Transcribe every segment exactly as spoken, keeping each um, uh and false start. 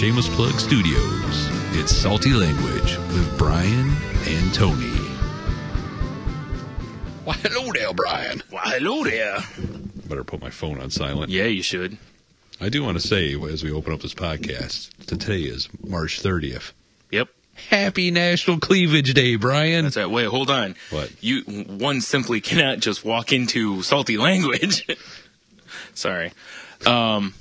Shameless Plug Studios. It's Salty Language with Brian and Tony. Why, hello there, Brian. Why, hello there. Better put my phone on silent. Yeah, you should. I do want to say, as we open up this podcast, that today is March thirtieth. Yep. Happy National Cleavage Day, Brian. That's right. Wait, hold on. What? You one simply cannot just walk into Salty Language. Sorry. Um,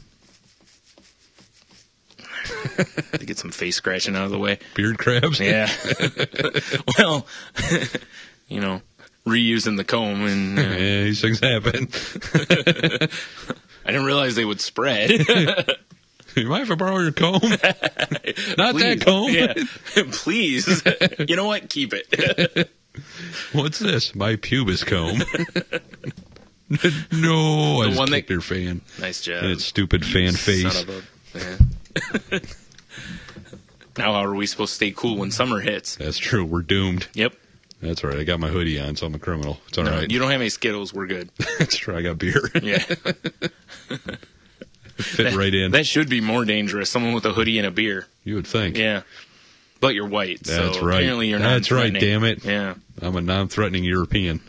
to get some face scratching out of the way. Beard crabs? Yeah. Well, you know, reusing the comb and... Uh, yeah, these things happen. I didn't realize they would spread. You might have to borrow your comb. Not please. That comb. Yeah. Please. You know what? Keep it. What's this? My pubis comb. No, the I just one kicked that... your fan. Nice job. And its stupid you fan face. A... Now how are we supposed to stay cool when summer hits? That's true. We're doomed. Yep. That's right. I got my hoodie on, so I'm a criminal. It's all no, right. You don't have any Skittles. We're good. That's true. I got beer. Yeah. Fit that, right in. That should be more dangerous. Someone with a hoodie and a beer. You would think. Yeah. But you're white. That's so right. Apparently you're That's right, damn it. Yeah. I'm a non-threatening European.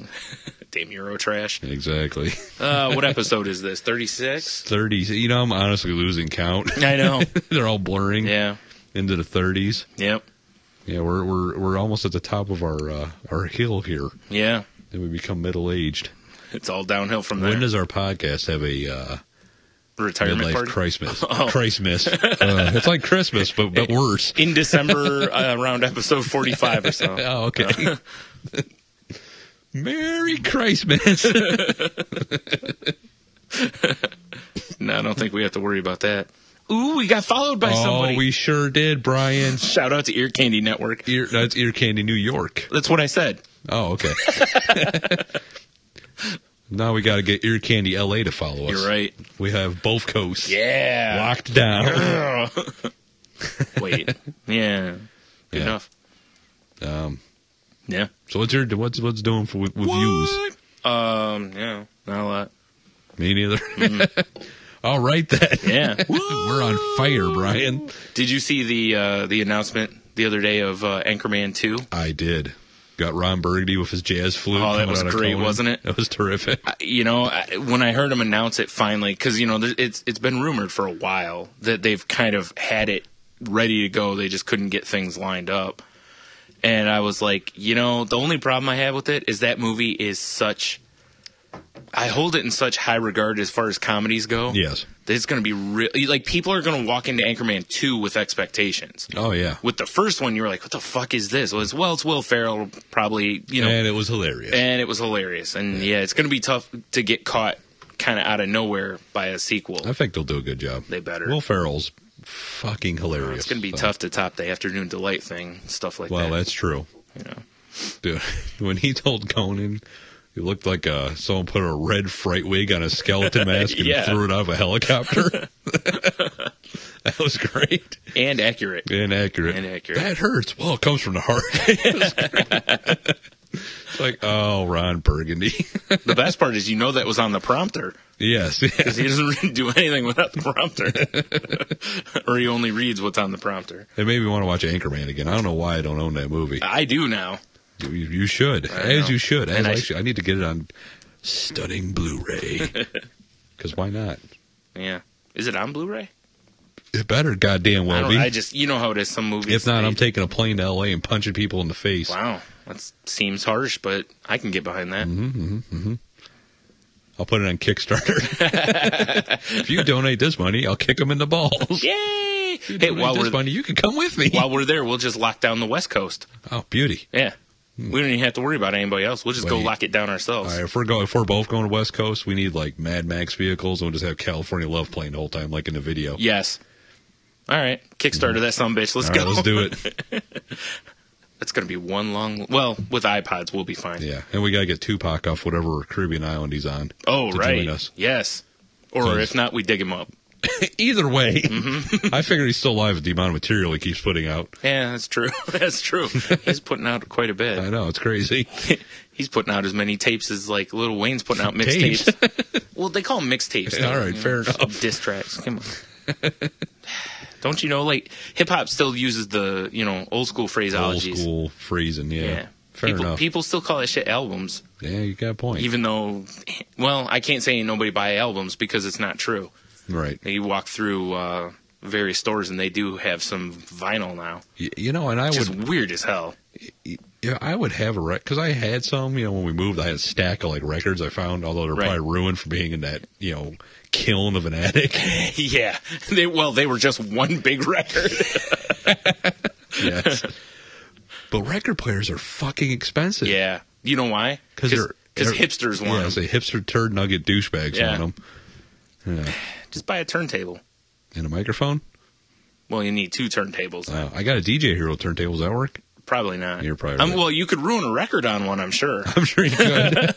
Damn Euro trash. Exactly. Uh, what episode is this? thirty-six? thirty. You know, I'm honestly losing count. I know. They're all blurring. Yeah. Into the thirties. Yep. Yeah, we're we're we're almost at the top of our uh, our hill here. Yeah. Then we become middle-aged. It's all downhill from there. When does our podcast have a... Uh, Retirement midlife party? Christmas. Oh. Christmas. Uh, it's like Christmas, but, but worse. In December, uh, around episode forty-five or so. Oh, okay. Uh. Merry Christmas. No, I don't think we have to worry about that. Ooh, we got followed by oh, somebody. Oh, we sure did, Brian. Shout out to Ear Candy Network. Ear, no, it's Ear Candy New York. That's what I said. Oh, okay. Now we got to get Ear Candy L A to follow us. You're right. We have both coasts. Yeah. Locked down. Wait. Yeah. Good yeah. enough. Um. Yeah. So what's your what's what's doing for with, with views? Um. Yeah. Not a lot. Me neither. Mm-hmm. All right then. Yeah. We're on fire, Brian. Did you see the uh, the announcement the other day of uh, Anchorman two? I did. Got Ron Burgundy with his jazz flute. Oh, that was great, Conan. Wasn't it? That was terrific. I, you know, I, when I heard him announce it finally, because, you know, there, it's it's been rumored for a while that they've kind of had it ready to go. They just couldn't get things lined up. And I was like, you know, the only problem I have with it is that movie is such... I hold it in such high regard as far as comedies go. Yes. That it's going to be real. Like, people are going to walk into Anchorman two with expectations. Oh, yeah. With the first one, you were like, what the fuck is this? Well, it's, well, it's Will Ferrell, probably, you know. And it was hilarious. And it was hilarious. And, yeah, yeah it's going to be tough to get caught kind of out of nowhere by a sequel. I think they'll do a good job. They better. Will Ferrell's fucking hilarious. Oh, it's going to be so tough to top the Afternoon Delight thing, stuff like well, that. Well, that's true. You know. Dude, when he told Conan... It looked like uh, someone put a red fright wig on a skeleton mask and yeah. threw it out of a helicopter. That was great. And accurate. And accurate. And accurate. That hurts. Well, it comes from the heart. It's like, oh, Ron Burgundy. The best part is you know that was on the prompter. Yes. Because yeah. he doesn't really do anything without the prompter. Or he only reads what's on the prompter. It made me want to watch Anchorman again. I don't know why I don't own that movie. I do now. You should, as you should. As I, I, should. I need to get it on stunning Blu-ray, because why not? Yeah, is it on Blu-ray? It better goddamn well be. I just, you know how it is. Some movies. If not, made. I'm taking a plane to L A and punching people in the face. Wow, that seems harsh, but I can get behind that. Mm-hmm, mm-hmm, mm-hmm. I'll put it on Kickstarter. If you donate this money, I'll kick them in the balls. Yay! If you hey, while this we're money, you can come with me. While we're there, we'll just lock down the West Coast. Oh, beauty! Yeah. We don't even have to worry about anybody else. We'll just Wait. go lock it down ourselves. All right, if we're going, if we're both going to West Coast, we need like Mad Max vehicles, and we'll just have California Love playing the whole time, like in the video. Yes. All right, Kickstarter mm. that sumbitch. Let's All go. Right, let's do it. That's gonna be one long. Well, with iPods, we'll be fine. Yeah, and we gotta get Tupac off whatever Caribbean island he's on. Oh to right. Join us. Yes. Or so if not, we dig him up. Either way, mm-hmm. I figure he's still alive with the amount of material he keeps putting out. Yeah, that's true. That's true. He's putting out quite a bit. I know, it's crazy. He's putting out as many tapes as, like, Lil Wayne's putting out mixtapes. Well, they call them mixtapes. Yeah, all right, fair know, enough. Diss tracks. Come on. Don't you know, like, hip-hop still uses the, you know, old-school phraseologies. Old-school phrasing, yeah. yeah. Fair people, enough. People still call that shit albums. Yeah, you got a point. Even though, well, I can't say nobody buy albums because it's not true. Right. You walk through uh, various stores, and they do have some vinyl now. Y- you know, and I Just would... weird as hell. Yeah, I would have a record, because I had some, you know, when we moved, I had a stack of, like, records I found, although they're right. probably ruined from being in that, you know, kiln of an attic. yeah. They, well, they were just one big record. yes. But record players are fucking expensive. Yeah. You know why? Because hipsters want yeah, them. Yeah, hipster turd nugget douchebags yeah. want them. Yeah. Just buy a turntable. And a microphone? Well, you need two turntables. Uh, I got a D J Hero turntable. Does that work? Probably not. You're probably right. um, well, you could ruin a record on one, I'm sure. I'm sure you could.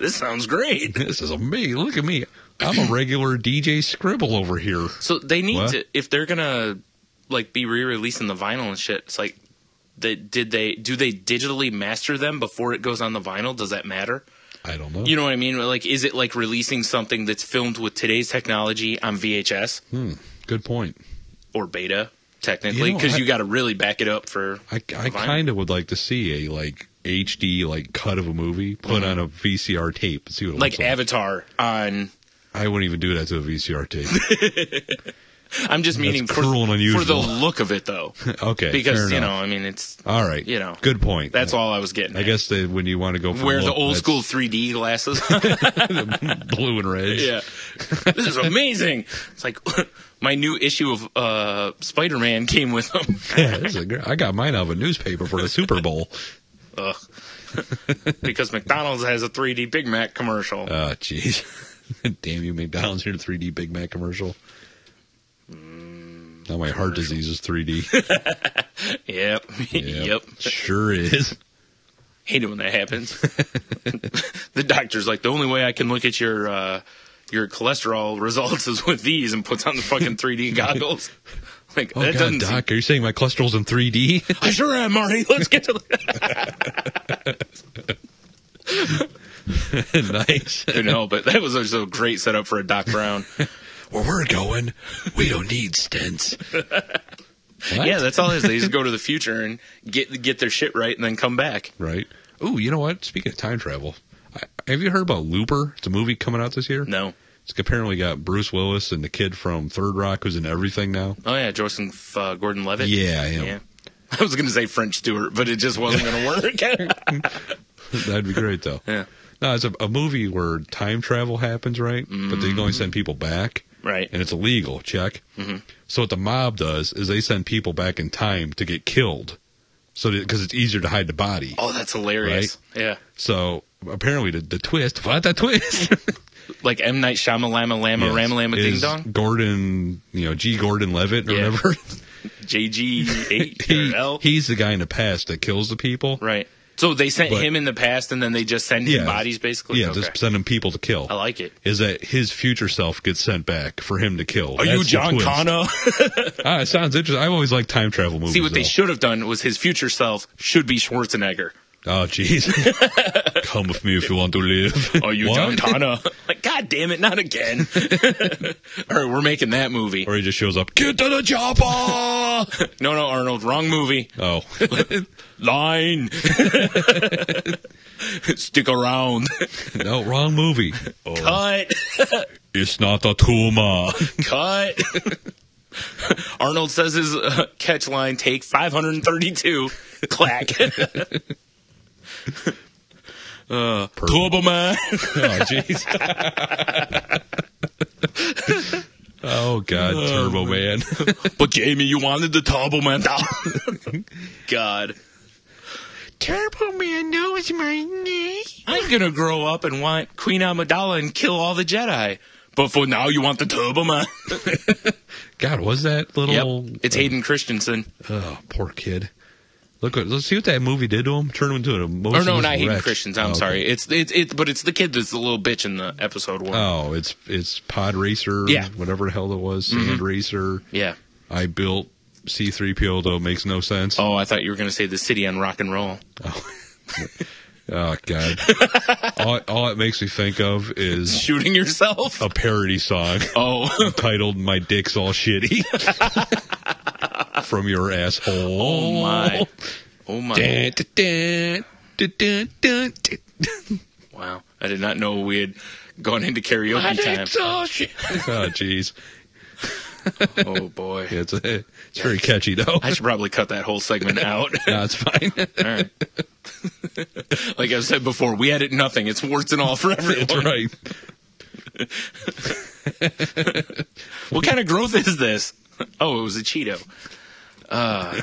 This sounds great. This is amazing. Look at me. I'm a regular D J Scribble over here. So they need what? to, if they're going to, like, be re-releasing the vinyl and shit, it's like, they, did they, do they digitally master them before it goes on the vinyl? Does that matter? I don't know. You know what I mean? Like, is it like releasing something that's filmed with today's technology on V H S? Hmm. Good point. Or Beta. Technically, because you, know, you got to really back it up for. I, I kind of would like to see a like H D like cut of a movie put mm-hmm. on a V C R tape. And see what it like looks like Avatar on. I wouldn't even do that to a V C R tape. I'm just That's meaning for, for the look of it, though. okay, because you know, I mean, it's all right. You know, good point. That's I, all I was getting. I at. guess they, when you want to go for wear the old school three D glasses, the blue and red. Yeah, this is amazing. It's like my new issue of uh, Spider-Man came with them. yeah, this is a, I got mine out of a newspaper for the Super Bowl. Ugh, because McDonald's has a three D Big Mac commercial. Oh, jeez, damn you, McDonald's! Your three D Big Mac commercial. Now my heart disease is three D. yep. yep. Yep. Sure is. Hate it when that happens. The doctor's like, the only way I can look at your uh, your cholesterol results is with these, and puts on the fucking three D goggles. Like, oh, that God, doesn't Doc, seem... are you saying my cholesterol's in three D? I sure am, Marty. Let's get to the... Nice. I know, but that was also a great setup for a Doc Brown. Where we're going, we don't need stents. Yeah, that's all it is. They just go to the future and get get their shit right and then come back. Right. Ooh, you know what? Speaking of time travel, I, have you heard about Looper? It's a movie coming out this year. No. It's apparently got Bruce Willis and the kid from Third Rock who's in everything now. Oh, yeah, Joseph uh, Gordon-Levitt. Yeah, I am. Yeah. I was going to say French Stewart, but it just wasn't going to work. That'd be great, though. Yeah. No, it's a, a movie where time travel happens, right? Mm-hmm. But they only send people back. Right. And it's illegal, check. Mm-hmm. So what the mob does is they send people back in time to get killed, so because it's easier to hide the body. Oh, that's hilarious. Right? Yeah. So apparently the, the twist, what the twist? Like M. Night Shyamalama Lama yes. Ramalama Ding Dong? Gordon, you know, G. Gordon-Levitt or yeah. whatever. J G eight L. He, he's the guy in the past that kills the people. Right. So they sent but, him in the past, and then they just send him yeah, bodies, basically? Yeah, okay. Just send him people to kill. I like it. Is that his future self gets sent back for him to kill. Are That's you John Connor? ah, it sounds interesting. I've always liked time travel movies. See, what though. they should have done was his future self should be Schwarzenegger. Oh, jeez. Come with me if you want to live. Are you what? John Connor? Like, God damn it, not again. All right, we're making that movie. Or he just shows up, get to the chopper! no, no, Arnold, wrong movie. Oh. Line. Stick around. No, wrong movie. Oh. Cut. It's not a tumor. Cut. Arnold says his uh, catch line, take five hundred thirty-two. Clack. uh, Turbo Man. Oh, jeez. Oh, God, oh, Turbo Man. But, Jamie, you wanted the Turbo Man. God. Turbo Man knows my name. I'm going to grow up and want Queen Amidala and kill all the Jedi. But for now, you want the Turbo Man. God, was that little... Yep. It's Hayden uh, Christensen. Oh, poor kid. Look, let's see what that movie did to him. Turn him into an emotional. Or no, not Hayden Christensen. I'm oh, sorry. Okay. It's it's it, but it's the kid that's the little bitch in the episode one. Oh, it's it's Pod Racer. Yeah. Whatever the hell it was. Sand mm-hmm. Racer. Yeah. I built C three P O though. Makes no sense. Oh, I thought you were going to say the city on rock and roll. Oh. Oh, God. all, all it makes me think of is... Shooting yourself? A parody song. Oh. Titled, My Dick's All Shitty. From your asshole. Oh, my. Oh, my. Dun, dun, dun, dun, dun, dun. Wow. I did not know we had gone into karaoke My time. My Dick's All Shitty. Oh, jeez. Oh, boy. Yeah, it's a, it's very catchy, though. I should probably cut that whole segment out. No, it's fine. All right. Like I've said before, we edit nothing. It's warts and all for everyone. That's right. What kind of growth is this? Oh, it was a Cheeto. Uh,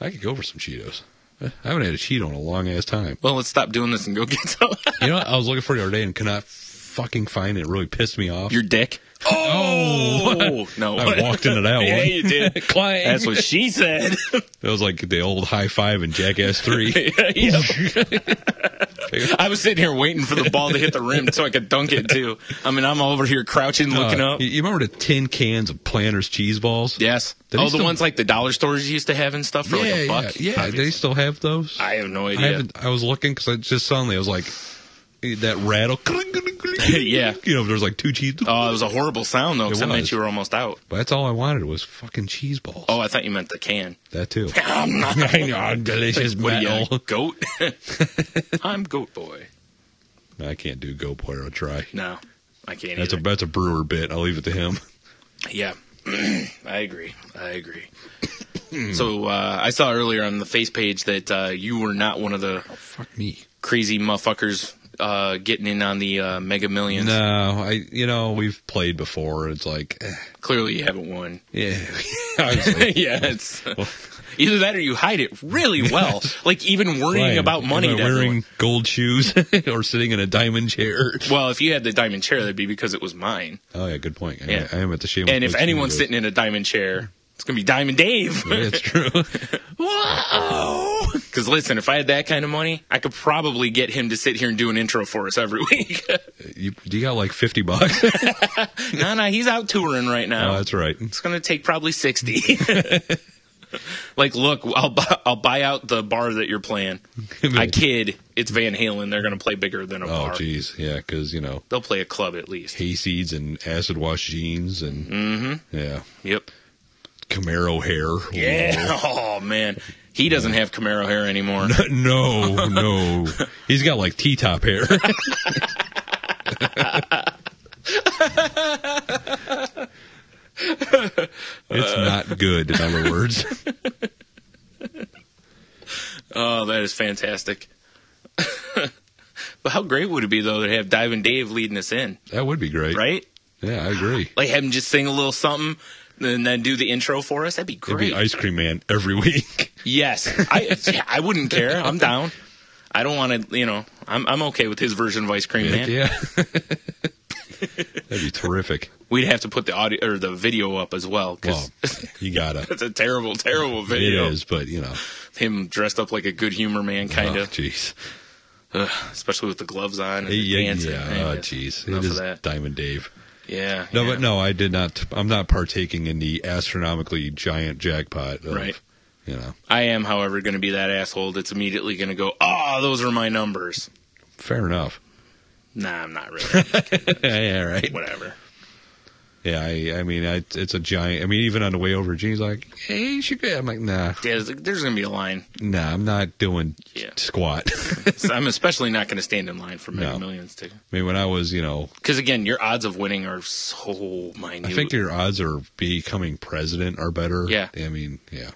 I could go for some Cheetos. I haven't had a Cheeto in a long-ass time. Well, let's stop doing this and go get some. You know what? I was looking for it the other day and could not fucking find it. It really pissed me off. Your dick? Oh, oh no! I walked into that one. Yeah, you did. That's what she said. That was like the old high five in Jackass Three. I was sitting here waiting for the ball to hit the rim so I could dunk it too. I mean, I'm over here crouching, uh, looking up. You remember the tin cans of Planters cheese balls? Yes. Did oh, the still... ones like the dollar stores used to have and stuff for yeah, like a buck. Yeah, yeah. Do they still have those? I have no idea. I, I was looking because I just suddenly I was like that rattle. Yeah. You know, there's like two cheese. Oh, it was a horrible sound, though, because that meant you were almost out. But that's all I wanted was fucking cheese balls. Oh, I thought you meant the can. That, too. I'm not. I know, delicious metal. What are you, goat? I'm Goat Boy. No, I can't do Goat Boy. I'll try. No, I can't that's either. A, that's a brewer bit. I'll leave it to him. Yeah. I agree. I agree. So uh, I saw earlier on the face page that uh, you were not one of the oh, fuck me. crazy motherfuckers Uh, getting in on the uh, Mega Millions. No, I. You know, we've played before. It's like eh. Clearly you haven't won. Yeah, like, yeah. It's well, either that or you hide it really well. Like even worrying right. about money. Am I wearing work. gold shoes or sitting in a diamond chair? Well, if you had the diamond chair, that'd be because it was mine. Oh yeah, good point. I, yeah. I am at the shame. And if anyone's sitting in a diamond chair, it's gonna be Diamond Dave. Yeah, that's true. Whoa! Because listen, if I had that kind of money, I could probably get him to sit here and do an intro for us every week. you, you got like fifty bucks? No, no, he's out touring right now. Oh, that's right. It's gonna take probably sixty. Like, look, I'll buy, I'll buy out the bar that you're playing. I kid, it's Van Halen. They're going to play bigger than a oh, bar. Oh, jeez, yeah, because, you know. They'll play a club at least. Hayseeds and acid wash jeans and, mm-hmm. yeah. Yep. Camaro hair. Yeah. Oh, man. He doesn't have Camaro hair anymore. No, no. no. He's got, like, T-top hair. It's not good, in other words. Oh, that is fantastic. But how great would it be, though, to have Diamond Dave leading us in? That would be great. Right? Yeah, I agree. Like, have him just sing a little something. And then do the intro for us. That'd be great. It'd be Ice Cream Man every week. Yes, I I wouldn't care. I'm down. I don't want to. You know, I'm I'm okay with his version of Ice Cream Man. Yeah, that'd be terrific. We'd have to put the audio or the video up as well. Cause well, you gotta. It's a terrible, terrible video. It is, but you know, him dressed up like a good humor man, kind of. Oh, jeez. Ugh, especially with the gloves on and yeah, the dancing. Yeah, oh, jeez. It is that. Diamond Dave. Yeah. No, yeah. but no, I did not. I'm not partaking in the astronomically giant jackpot. Of, right. You know. I am, however, going to be that asshole that's immediately going to go, oh, those are my numbers. Fair enough. Nah, I'm not really. Yeah, right. Whatever. Yeah, I, I mean, I, it's a giant. I mean, even on the way over, Gene's like, hey, you should go. I'm like, nah. Yeah, there's, there's going to be a line. Nah, I'm not doing yeah. squat. So I'm especially not going to stand in line for Mega no. Millions, too. I mean, when I was, you know. Because, again, your odds of winning are so minute. I think your odds of becoming president are better. Yeah. I mean, yeah.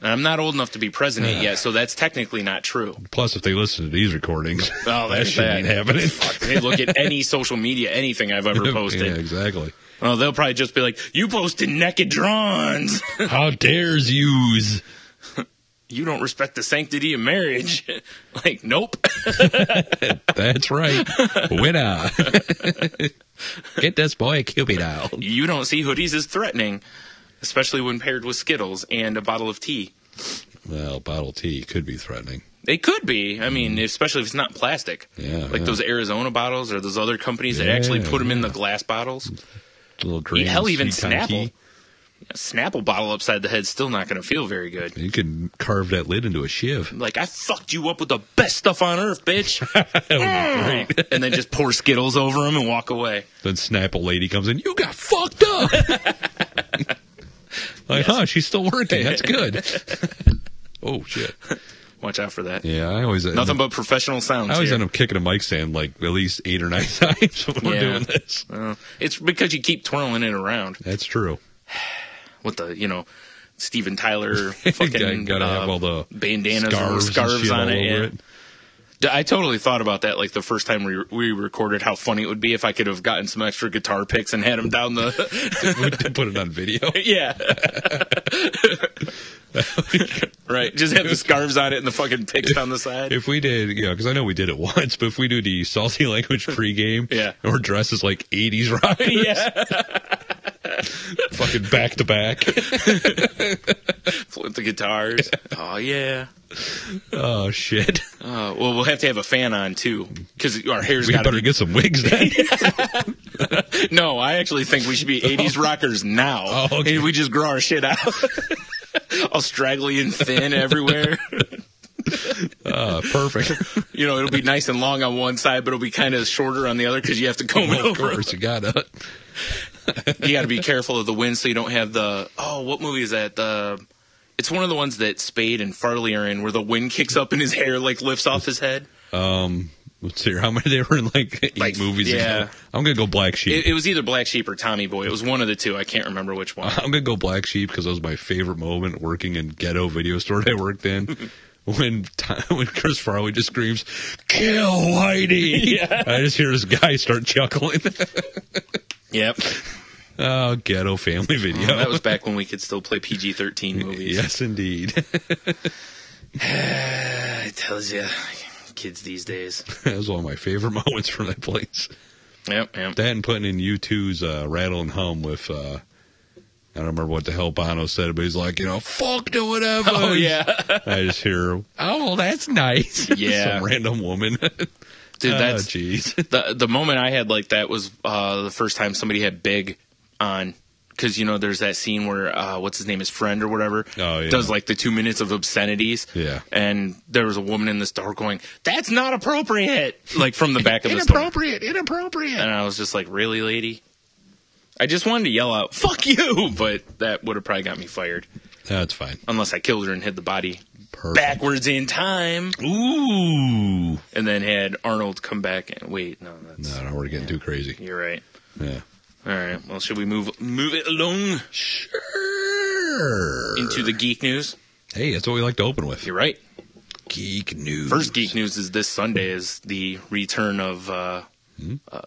And I'm not old enough to be president yeah. yet, so that's technically not true. Plus, if they listen to these recordings, oh, that shouldn't be happening. Fuck, they look at any social media, anything I've ever posted. Yeah, exactly. Well, they'll probably just be like, you posted naked drawings. How dares yous. You don't respect the sanctity of marriage. Like, nope. That's right. Winner. Get this boy a Cupid out. You don't see hoodies as threatening. Especially when paired with Skittles and a bottle of tea. Well, bottle of tea could be threatening. It could be. I mean, mm. especially if it's not plastic. Yeah. Like yeah. those Arizona bottles or those other companies yeah, that actually put yeah. them in the glass bottles. Little green. Hell, even Snapple. A Snapple bottle upside the head's still not going to feel very good. You can carve that lid into a shiv. Like, I fucked you up with the best stuff on earth, bitch. That would be great. And then just pour Skittles over him and walk away. Then Snapple lady comes in, you got fucked up. Like, yes. Huh, she's still working. That's good. Oh, shit. Watch out for that. Yeah, I always... Nothing but professional sounds I always here. End up kicking a mic stand like at least eight or nine times when yeah. we're doing this. Uh, it's because you keep twirling it around. That's true. What the, you know, Steven Tyler fucking gotta uh, have all the bandanas scarves and scarves on it, yeah. it. I totally thought about that, like, the first time we, we recorded, how funny it would be if I could have gotten some extra guitar picks and had them down the... Put it on video? Yeah. Right, just have the scarves on it and the fucking picks down the side. If we did, you know, because I know we did it once, but if we do the Salty Language pregame, yeah. or dress as, like, eighties rockers... Yeah. Fucking back to back. Flip the guitars. Oh, yeah. Oh, shit. Uh, well, we'll have to have a fan on, too, because our hair's got to be... We better get some wigs then. No, I actually think we should be eighties rockers now. Oh, okay. And we just grow our shit out. All straggly and thin everywhere. Uh, perfect. You know, it'll be nice and long on one side, but it'll be kind of shorter on the other because you have to comb oh, it over. Of course, you got it. You got to be careful of the wind so you don't have the... Oh, what movie is that? The, it's one of the ones that Spade and Farley are in where the wind kicks up and his hair, like, lifts off his head. Um, let's see. How many they were in, like, eight like, movies yeah. ago? I'm going to go Black Sheep. It, it was either Black Sheep or Tommy Boy. It was one of the two. I can't remember which one. I'm going to go Black Sheep because that was my favorite moment working in ghetto video store that I worked in. When when Chris Farley just screams, "Kill Whitey!" Yeah. I just hear this guy start chuckling. Yep. Oh, ghetto family video. Oh, that was back when we could still play P G thirteen movies. Yes, indeed. It tells you, kids these days. That was one of my favorite moments from that place. Yep, yep. That and putting in U two's uh, Rattle and Hum with... Uh, I don't remember what the hell Bono said, but he's like, you know, fuck to whatever. Oh, yeah. I just hear, oh, that's nice. Yeah. Some random woman. Dude, that's... jeez. Oh, the, the moment I had like that was uh, the first time somebody had Big on. Because, you know, there's that scene where, uh, what's his name, his friend or whatever, oh, yeah. does like the two minutes of obscenities. Yeah. And there was a woman in the store going, that's not appropriate. Like from the back of the store. Inappropriate, inappropriate. And I was just like, really, lady? I just wanted to yell out, fuck you, but that would have probably got me fired. That's fine. Unless I killed her and hid the body Perfect. backwards in time. Ooh. And then had Arnold come back and wait, no, that's... No, no, we're getting yeah, too crazy. You're right. Yeah. All right, well, should we move move it along? Sure. Into the geek news? Hey, that's what we like to open with. You're right. Geek news. First geek news is this Sunday is the return of uh, hmm? uh,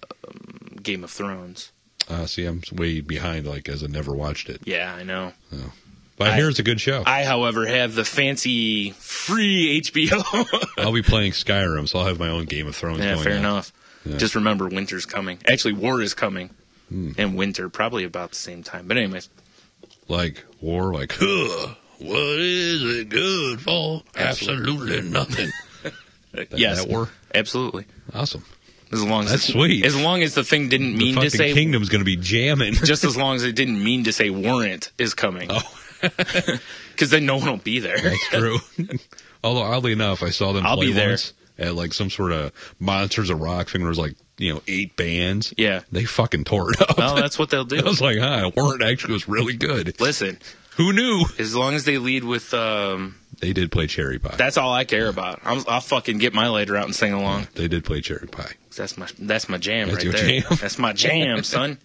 Game of Thrones. Uh, see, I'm way behind, like, as I never watched it. Yeah, I know. Oh. But I hear it's a good show. I, however, have the fancy free H B O. I'll be playing Skyrim, so I'll have my own Game of Thrones yeah, going fair on. Enough. Yeah. Just remember, winter's coming. Actually, war is coming. Hmm. And winter, probably about the same time. But anyways. Like, war, like, huh, what is it good for? Absolutely, absolutely nothing. that, yes. That war? Absolutely. Awesome. As long as That's sweet. As long as the thing didn't mean to say... The kingdom's going to be jamming. Just as long as it didn't mean to say warrant is coming. Oh. Because then no one will be there. That's true. Although, oddly enough, I saw them I'll play be there. once at like some sort of Monsters of Rock thing where it was like, you know, eight bands. Yeah. They fucking tore it up. Well, that's what they'll do. I was like, huh, warrant actually was really good. Listen. Who knew? As long as they lead with... Um, they did play Cherry Pie. That's all I care yeah. about. I'm, I'll fucking get my lighter out and sing along. Yeah, they did play Cherry Pie. That's my that's my jam that's right there. Jam. That's my jam, son.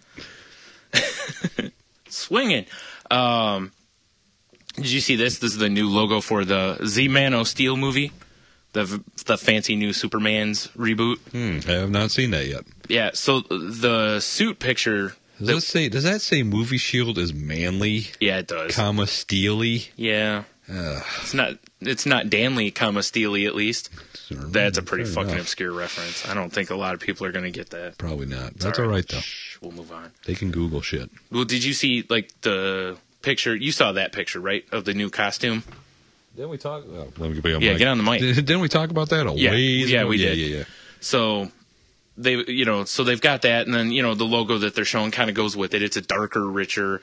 Swinging. Um, did you see this? This is the new logo for the Z Man of Steel movie, the the fancy new Superman's reboot. Hmm, I have not seen that yet. Yeah. So the suit picture. Does that, that say? Does that say Movie Shield is manly? Yeah, it does. Comma Steely. Yeah. Uh, it's not. It's not Danley, comma Steely. At least that's a pretty fucking enough. obscure reference. I don't think a lot of people are going to get that. Probably not. That's all right, all right though. Shh, we'll move on. They can Google shit. Well, did you see like the picture? You saw that picture, right, of the new costume? Didn't we talk? Oh, let me get on yeah, mic. get on the mic. Didn't we talk about that? A yeah, ways yeah, ago? we yeah, did. Yeah, yeah. So they, you know, so they've got that, and then you know the logo that they're showing kind of goes with it. It's a darker, richer.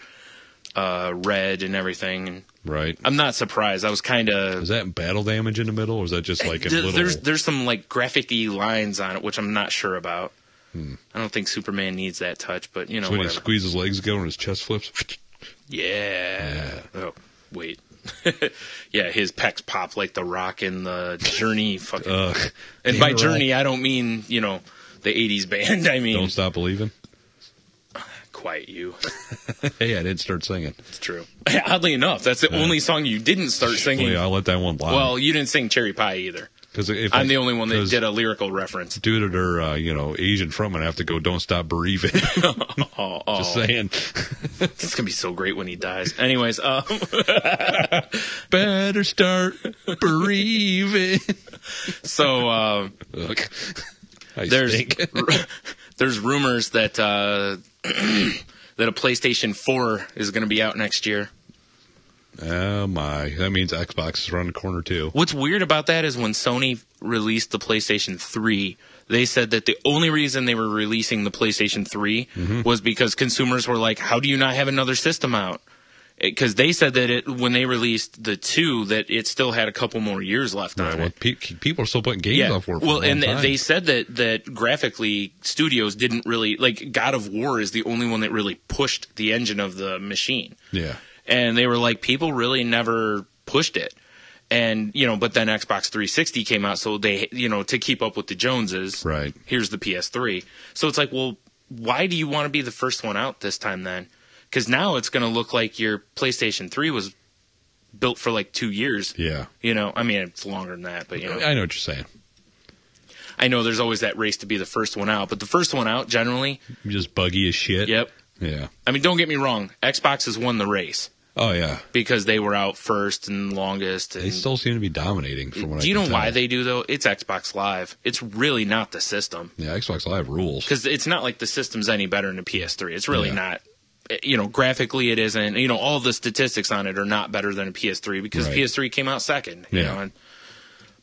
uh, red and everything. And right. I'm not surprised. I was kind of... Is that battle damage in the middle, or is that just like a th- little... There's, there's some like graphic-y lines on it, which I'm not sure about. Hmm. I don't think Superman needs that touch, but you know, so when whatever. He squeezes his legs together and his chest flips? Yeah. yeah. Oh, wait. Yeah, his pecs pop like the Rock in the Journey fucking... Uh, and by Journey, right. I don't mean, you know, the eighties band. I mean... Don't Stop Believing? Quiet You. Hey, I didn't start singing. It's true. Oddly enough, that's the uh, only song you didn't start singing. I let that one lie. Well, you didn't sing Cherry Pie either. Because I'm I, the only one that did a lyrical reference. Due to their, uh, you know, Asian frontman, I have to go Don't Stop Bereaving. oh, oh. Just saying. It's going to be so great when he dies. Anyways. Um, Better start bereaving. So, um, look, I there's, r- there's rumors that, uh, that a PlayStation four is going to be out next year. Oh, my. That means Xbox is around the corner, too. What's weird about that is when Sony released the PlayStation three, they said that the only reason they were releasing the PlayStation three mm-hmm. was because consumers were like, how do you not have another system out? Because they said that it, when they released the two, that it still had a couple more years left right, on well, it. Pe- people are still putting games yeah. off for it. Well, and th- they said that that graphically, studios didn't really like. God of War is the only one that really pushed the engine of the machine. Yeah, and they were like, people really never pushed it, and you know. But then Xbox three sixty came out, so they, you know, to keep up with the Joneses. Right. Here's the P S three. So it's like, well, why do you want to be the first one out this time then? Because now it's going to look like your PlayStation three was built for like two years. Yeah. You know, I mean, it's longer than that, but you know. I know what you're saying. I know there's always that race to be the first one out, but the first one out generally. Just buggy as shit. Yep. Yeah. I mean, don't get me wrong. Xbox has won the race. Oh, yeah. Because they were out first and longest. And they still seem to be dominating from what I can tell. Do you know why they do, though? It's Xbox Live. It's really not the system. Yeah, Xbox Live rules. Because it's not like the system's any better than the P S three. It's really yeah. not. You know, graphically it isn't. You know, all the statistics on it are not better than a P S three because right. P S three came out second. You yeah. know, and,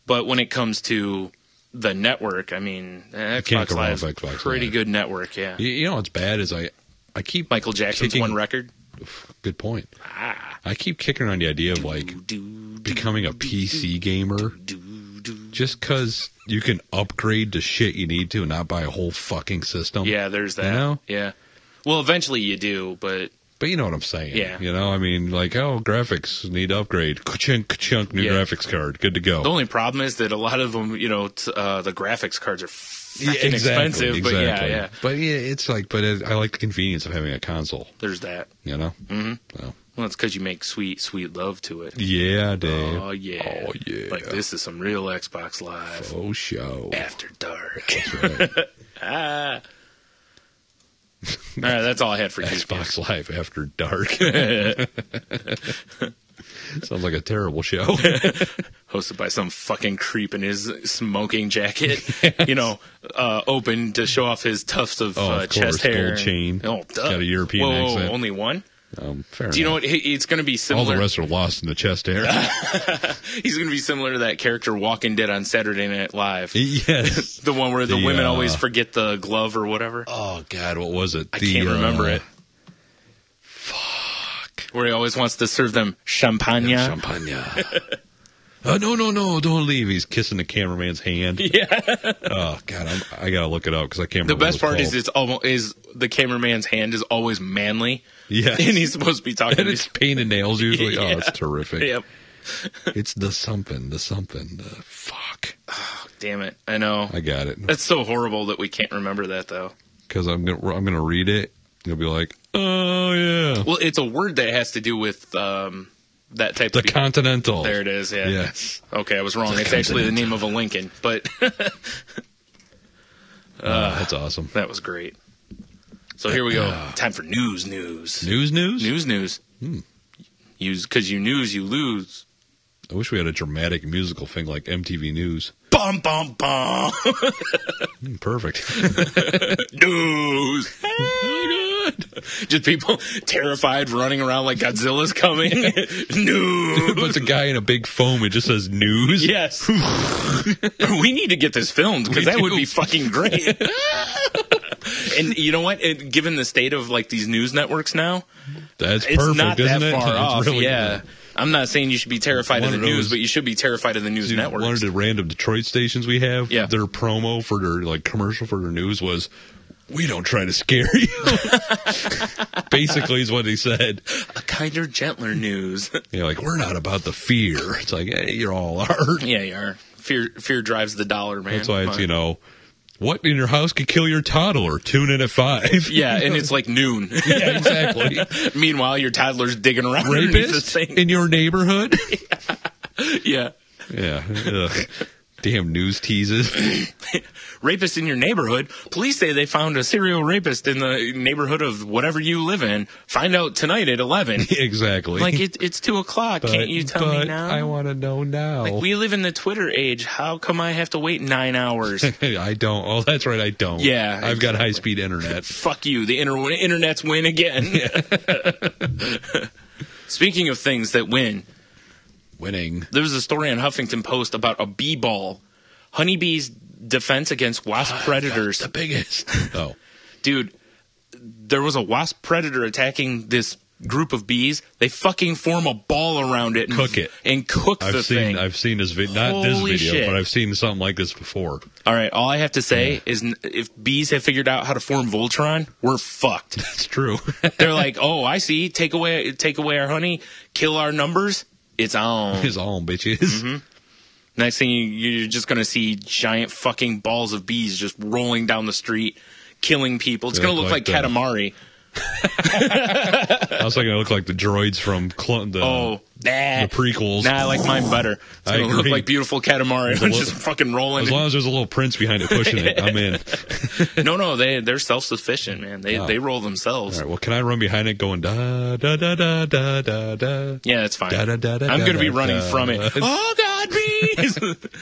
but when it comes to the network, I mean, Xbox Live is Xbox pretty Live. Good network. Yeah. You know, what's bad is I, I keep Michael Jackson's kicking, one record. Good point. Ah. I keep kicking on the idea of like do, do, becoming a P C do, gamer do, do, do. Just because you can upgrade the shit you need to and not buy a whole fucking system. Yeah, there's that. You know? Yeah. Well, eventually you do, but... But you know what I'm saying. Yeah. You know, I mean, like, oh, graphics need upgrade. Ka-chunk, ka-chunk, new yeah. graphics card. Good to go. The only problem is that a lot of them, you know, t- uh, the graphics cards are fucking yeah, exactly, expensive. Exactly. But yeah, yeah. But yeah, it's like, but it, I like the convenience of having a console. There's that. You know? Mm-hmm. So. Well, it's because you make sweet, sweet love to it. Yeah, Dave. Oh, yeah. Oh, yeah. Like, this is some real Xbox Live. Oh, show. After dark. That's right. ah. All right, that's all I had for Xbox you. Live After Dark. Sounds like a terrible show. Hosted by some fucking creep in his smoking jacket, yes. you know, uh, open to show off his tufts of, oh, of uh, chest hair. Gold chain. Oh, duh. Got a European whoa, accent. Only one? Um, fair Do you enough. Know what? It's going to be similar. All the rest are lost in the chest hair. He's going to be similar to that character Walking Dead on Saturday Night Live. Yes. The one where the, the women uh, always forget the glove or whatever. Oh, God. What was it? I the, can't remember uh, it. Fuck. Where he always wants to serve them champagne. Yeah, champagne. uh, no, no, no. Don't leave. He's kissing the cameraman's hand. Yeah. Oh, God. I'm, I got to look it up because I can't remember. The best part is, it's almost, is the cameraman's hand is always manly. Yes. And he's supposed to be talking and to it's pain and nails usually. Yeah. Oh, it's terrific. Yep. It's the something, the something, the fuck. Oh, damn it. I know. I got it. That's so horrible that we can't remember that, though. Because I'm going I'm gonna to read it. You'll be like, oh, yeah. Well, it's a word that has to do with um, that type the of... The Continental. There it is, yeah. Yes. Okay, I was wrong. The it's actually the name of a Lincoln, but... uh, oh, that's awesome. That was great. So here we go. Uh, Time for news, news. News, news? News, news. Hmm. Because you news, you lose. I wish we had a dramatic musical thing like M T V News. Bum, bum, bum. mm, perfect. News. Oh, my God. Just people terrified running around like Godzilla's coming. News. But the guy in a big foam, it just says news. Yes. We need to get this filmed because that do. Would be fucking great. And you know what? It, given the state of like these news networks now, That's it's perfect, not isn't that it? Far off. Really yeah. Good. I'm not saying you should be terrified one of the of news, those, but you should be terrified of the news dude, networks. One of the random Detroit stations we have, yeah. their promo for their like commercial for their news was, "We don't try to scare you." Basically, is what he said. A kinder, gentler news. Yeah, like we're not about the fear. It's like, hey, you all are. Yeah, you are. Fear, fear drives the dollar, man. That's why it's, you know. What in your house could kill your toddler? Tune in at five. Yeah, and it's like noon. Yeah, exactly. Meanwhile, your toddler's digging around. Rapist in your neighborhood? Yeah. Yeah. yeah. Damn news teases. Rapist in your neighborhood? Police say they found a serial rapist in the neighborhood of whatever you live in. Find out tonight at eleven. Exactly. Like, it, it's two o'clock. But, Can't you tell but me now? I want to know now. Like, we live in the Twitter age. How come I have to wait nine hours? I don't. Oh, that's right. I don't. Yeah. I've exactly. got high-speed internet. Fuck you. The inter- internet's win again. Yeah. Speaking of things that win. Winning. There was a story on Huffington Post about a bee ball. Honeybees' defense against wasp predators. That's the biggest. Oh. Dude, there was a wasp predator attacking this group of bees. They fucking form a ball around it and cook it. And cook I've the seen, thing. I've seen this video. Not Holy this video, shit. But I've seen something like this before. All right, all I have to say yeah. is if bees have figured out how to form Voltron, we're fucked. That's true. They're like, oh, I see. Take away, take away our honey. Kill our numbers. It's on. It's on, bitches. Mm-hmm. Next thing, you, you're just going to see giant fucking balls of bees just rolling down the street, killing people. It's going to look like, like Katamari. I was going to look like the droids from Cl- the, oh, nah. the prequels. Nah, I like mine better. It's going to look like beautiful Katamari. Little, just fucking rolling. As long as there's a little prince behind it pushing it, I'm in. No, no, they, they're self-sufficient, man. They oh. they roll themselves. All right, well, can I run behind it going da, da, da, da, da, da, da? Yeah, that's fine. Da, da, da, da, I'm going to be running da, from it. Da, da. Oh, God, bees!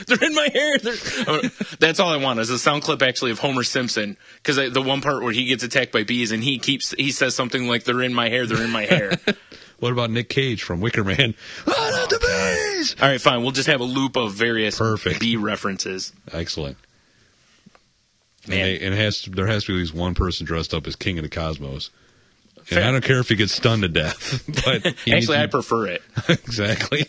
They're in my hair. They're... That's all I want is a sound clip, actually, of Homer Simpson. Because the one part where he gets attacked by bees and he keeps he says something like, they're in my hair, they're in my hair. What about Nick Cage from Wicker Man? Oh, not the bees! All right, fine. We'll just have a loop of various Perfect. bee references. Excellent. Man. And, they, and it has to, there has to be at least one person dressed up as King of the Cosmos. Fair. And I don't care if he gets stunned to death. But Actually, to... I prefer it. Exactly.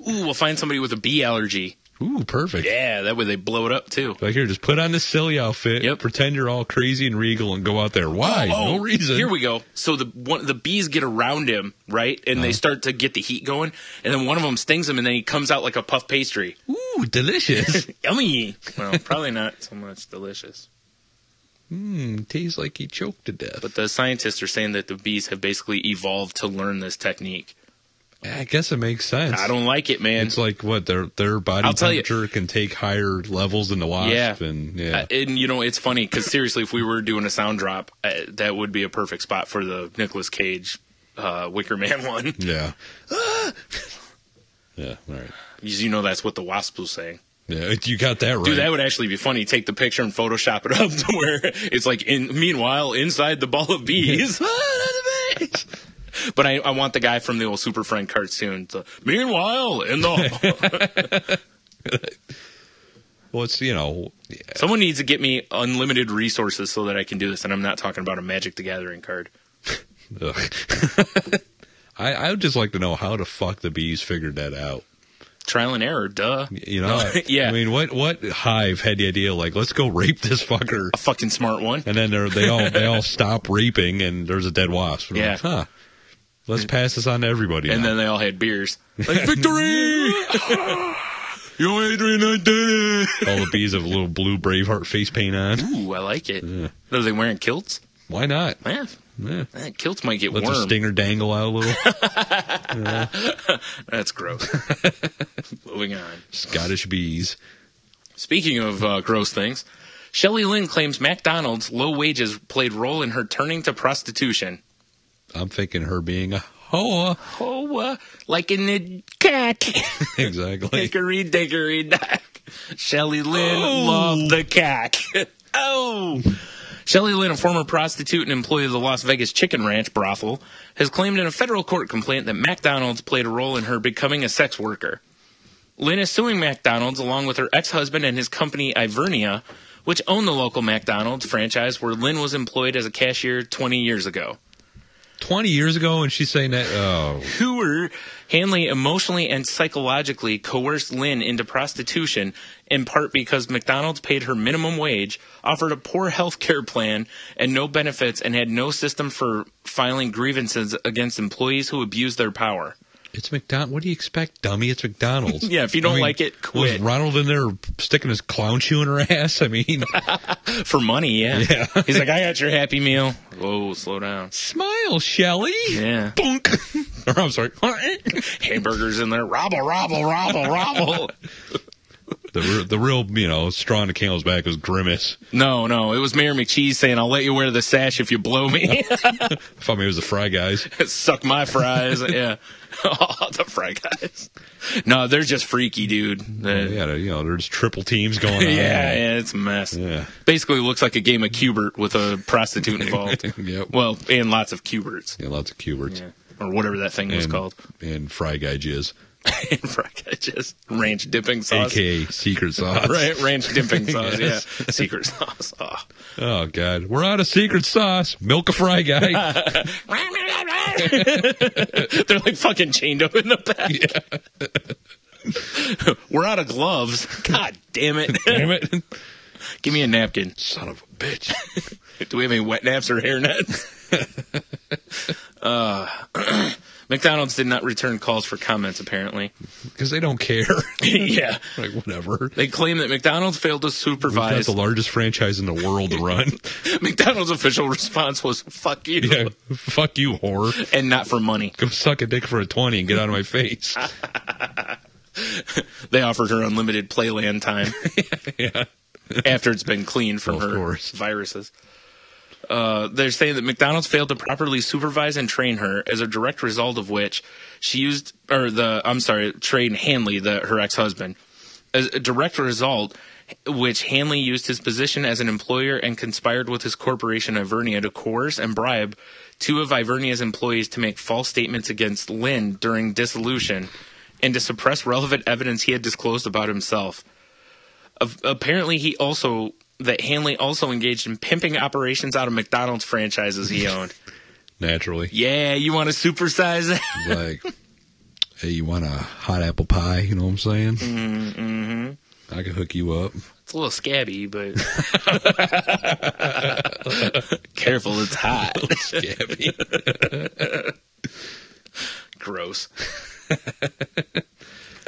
Ooh, we'll find somebody with a bee allergy. Ooh, perfect. Yeah, that way they blow it up, too. Like, here, just put on this silly outfit, yep. pretend you're all crazy and regal, and go out there. Why? Oh, oh, no reason. Here we go. So the one, the bees get around him, right? And uh-huh. they start to get the heat going. And then one of them stings him, and then he comes out like a puff pastry. Ooh, delicious. Yummy. Well, probably not so much delicious. Hmm, tastes like he choked to death. But the scientists are saying that the bees have basically evolved to learn this technique. I guess it makes sense. I don't like it, man. It's like what their their body temperature you, can take higher levels than the wasp, yeah. and yeah. Uh, and you know it's funny because seriously, if we were doing a sound drop, uh, that would be a perfect spot for the Nicolas Cage, uh, Wicker Man one. Yeah. Yeah. All right. You know that's what the wasp was saying. Yeah, you got that right. Dude, that would actually be funny. Take the picture and Photoshop it up to where it's like. In, meanwhile, inside the ball of bees. But I, I want the guy from the old Super Friend cartoon. To, Meanwhile, in the well, it's you know, yeah. someone needs to get me unlimited resources so that I can do this, and I'm not talking about a Magic the Gathering card. I, I would just like to know how the fuck the bees figured that out. Trial and error, duh. You know, I, yeah. I mean, what what hive had the idea like, let's go rape this fucker? A fucking smart one. And then they all they all stop raping, and there's a dead wasp. We're yeah. Like, huh. Let's pass this on to everybody. And now. Then they all had beers. Like, victory! You Adrian, I did it! All the bees have a little blue Braveheart face paint on. Ooh, I like it. Yeah. Are they wearing kilts? Why not? Yeah. yeah. That kilts might get Let warm. Let the stinger dangle out a little. Yeah. That's gross. Moving on. Scottish bees. Speaking of uh, gross things, Shelley Lynn claims McDonald's low wages played role in her turning to prostitution. I'm thinking her being a hoa. Hoa. Like in the cat. Exactly. Dickory, dickory, dock. Shelley Lynn oh. loved the cat. Oh. Shelley Lynn, a former prostitute and employee of the Las Vegas Chicken Ranch brothel, has claimed in a federal court complaint that McDonald's played a role in her becoming a sex worker. Lynn is suing McDonald's along with her ex-husband and his company Ivernia, which owned the local McDonald's franchise where Lynn was employed as a cashier twenty years ago. twenty years ago, and she's saying that, oh. Hoover, Hanley emotionally and psychologically coerced Lynn into prostitution, in part because McDonald's paid her minimum wage, offered a poor health care plan and no benefits, and had no system for filing grievances against employees who abused their power. It's McDonald's. What do you expect, dummy? It's McDonald's. Yeah, if you don't I mean, like it, quit. Was Ronald in there sticking his clown shoe in her ass? I mean. For money, yeah. yeah. He's like, I got your Happy Meal. Whoa, slow down. Smile, Shelly. Yeah. Bunk. Or I'm sorry. Hamburgers in there. Robble, robble, robble, robble. The, the real, you know, straw in the camel's back was Grimace. No, no. It was Mayor McCheese saying, I'll let you wear the sash if you blow me. I thought maybe it was the Fry Guys. Suck my fries. Yeah. Oh, the Fry Guys. No, they're just freaky, dude. Yeah, yeah, you know, there's triple teams going on. yeah, yeah, it's a mess. Yeah. Basically, it looks like a game of Cubert with a prostitute involved. Yep. Well, and lots of Cuberts. Yeah, lots of Cuberts. Yeah. Or whatever that thing and, was called. And Fry Guy jizz. And just ranch dipping sauce. A K A secret sauce. Right, ranch dipping sauce, yes. Yeah. Secret sauce. Oh. oh, God. We're out of secret sauce. Milk a Fry Guy. They're like fucking chained up in the back. Yeah. We're out of gloves. God damn it. Damn it. Give me a napkin. Son of a bitch. Do we have any wet naps or hair nets? uh... McDonald's did not return calls for comments, apparently. Because they don't care. Yeah. Like, whatever. They claim that McDonald's failed to supervise. We've got the largest franchise in the world to run. McDonald's official response was, fuck you. Yeah, fuck you, whore. And not for money. Go suck a dick for a twenty and get out of my face. They offered her unlimited playland time. Yeah. After it's been cleaned from well, her course. viruses. Uh, they're saying that McDonald's failed to properly supervise and train her, as a direct result of which she used, or the, I'm sorry, train Hanley, the, her ex-husband. As a direct result, which Hanley used his position as an employer and conspired with his corporation, Ivernia, to coerce and bribe two of Ivernia's employees to make false statements against Lynn during dissolution and to suppress relevant evidence he had disclosed about himself. Of, apparently he also... that Hanley also engaged in pimping operations out of McDonald's franchises he owned. Naturally. Yeah, you want to supersize it? Like, hey, you want a hot apple pie? You know what I'm saying? Mm-hmm. I can hook you up. It's a little scabby, but... Careful, it's hot. A little scabby. Gross.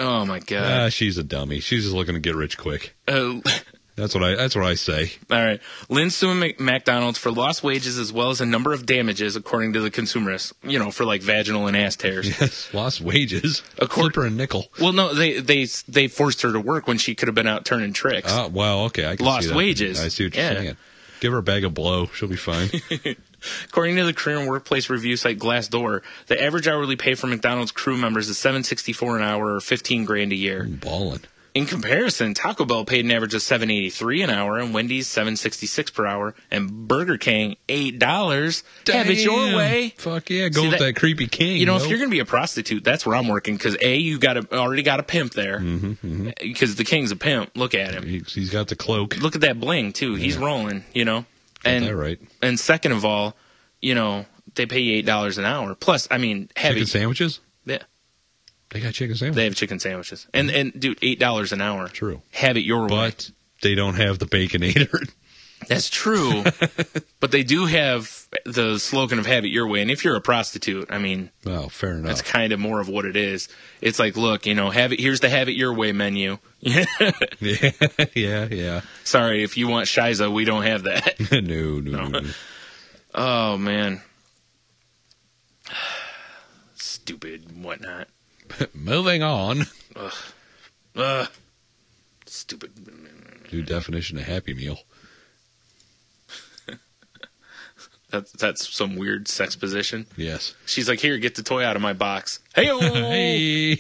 Oh, my God. Ah, she's a dummy. She's just looking to get rich quick. Oh... Uh, That's what I. That's what I say. All right, Lynn's suing McDonald's for lost wages as well as a number of damages, according to the Consumerist. You know, for like vaginal and ass tears. Yes, lost wages. A quarter and nickel. Well, no, they they they forced her to work when she could have been out turning tricks. Oh, well, okay, I can lost see that. wages. I see what you're yeah. saying. Give her a bag of blow. She'll be fine. According to the career and workplace review site Glassdoor, the average hourly pay for McDonald's crew members is seven sixty four an hour, or fifteen grand a year. Ballin'. In comparison, Taco Bell paid an average of seven eighty-three an hour, and Wendy's seven sixty-six per hour, and Burger King eight dollars. Damn. Have it your way. Fuck yeah, go See, with that, that creepy king. You know, nope. If you're going to be a prostitute, that's where I'm working, because A, you got a, already got a pimp there, because mm-hmm, mm-hmm. the king's a pimp. Look at him. He, he's got the cloak. Look at that bling, too. Yeah. He's rolling, you know. And, that right. And second of all, you know, they pay you eight dollars an hour. Plus, I mean, heavy. Chicken sandwiches? Yeah. They got chicken sandwiches. They have chicken sandwiches. And, and dude, eight dollars an hour. True. Have it your way. But they don't have the Baconator. That's true. But they do have the slogan of have it your way. And if you're a prostitute, I mean. Well, fair enough. That's kind of more of what it is. It's like, look, you know, have it. Here's the have it your way menu. yeah, yeah, yeah. Sorry, if you want Shiza, we don't have that. no, no, no, no. Oh, man. Stupid whatnot. Moving on. Ugh. Ugh. Stupid. New definition of Happy Meal. that's, that's some weird sex position. Yes. She's like, here, get the toy out of my box. Hey-o! Hey!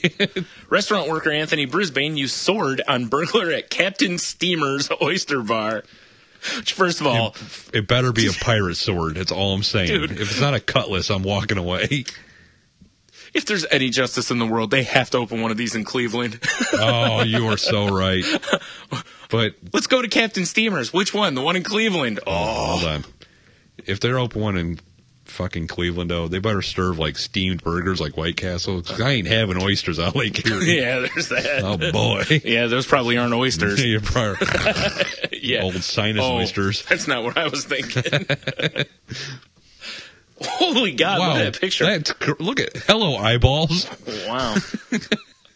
Restaurant worker Anthony Brisbane used sword on burglar at Captain Steamer's Oyster Bar. First of all... It, it better be a pirate sword. That's all I'm saying. Dude. If it's not a cutlass, I'm walking away. If there's any justice in the world, they have to open one of these in Cleveland. Oh, you are so right. But let's go to Captain Steamer's. Which one? The one in Cleveland. Oh, hold on. If they open one in fucking Clevelando, they better serve like steamed burgers like White Castle, because I ain't having oysters out like here. Yeah, there's that. Oh, boy. Yeah, those probably aren't oysters. Yeah, probably. Yeah. Old sinus oh, oysters. That's not what I was thinking. Holy God, wow. Look at that picture. That's, look at, hello, eyeballs. Wow.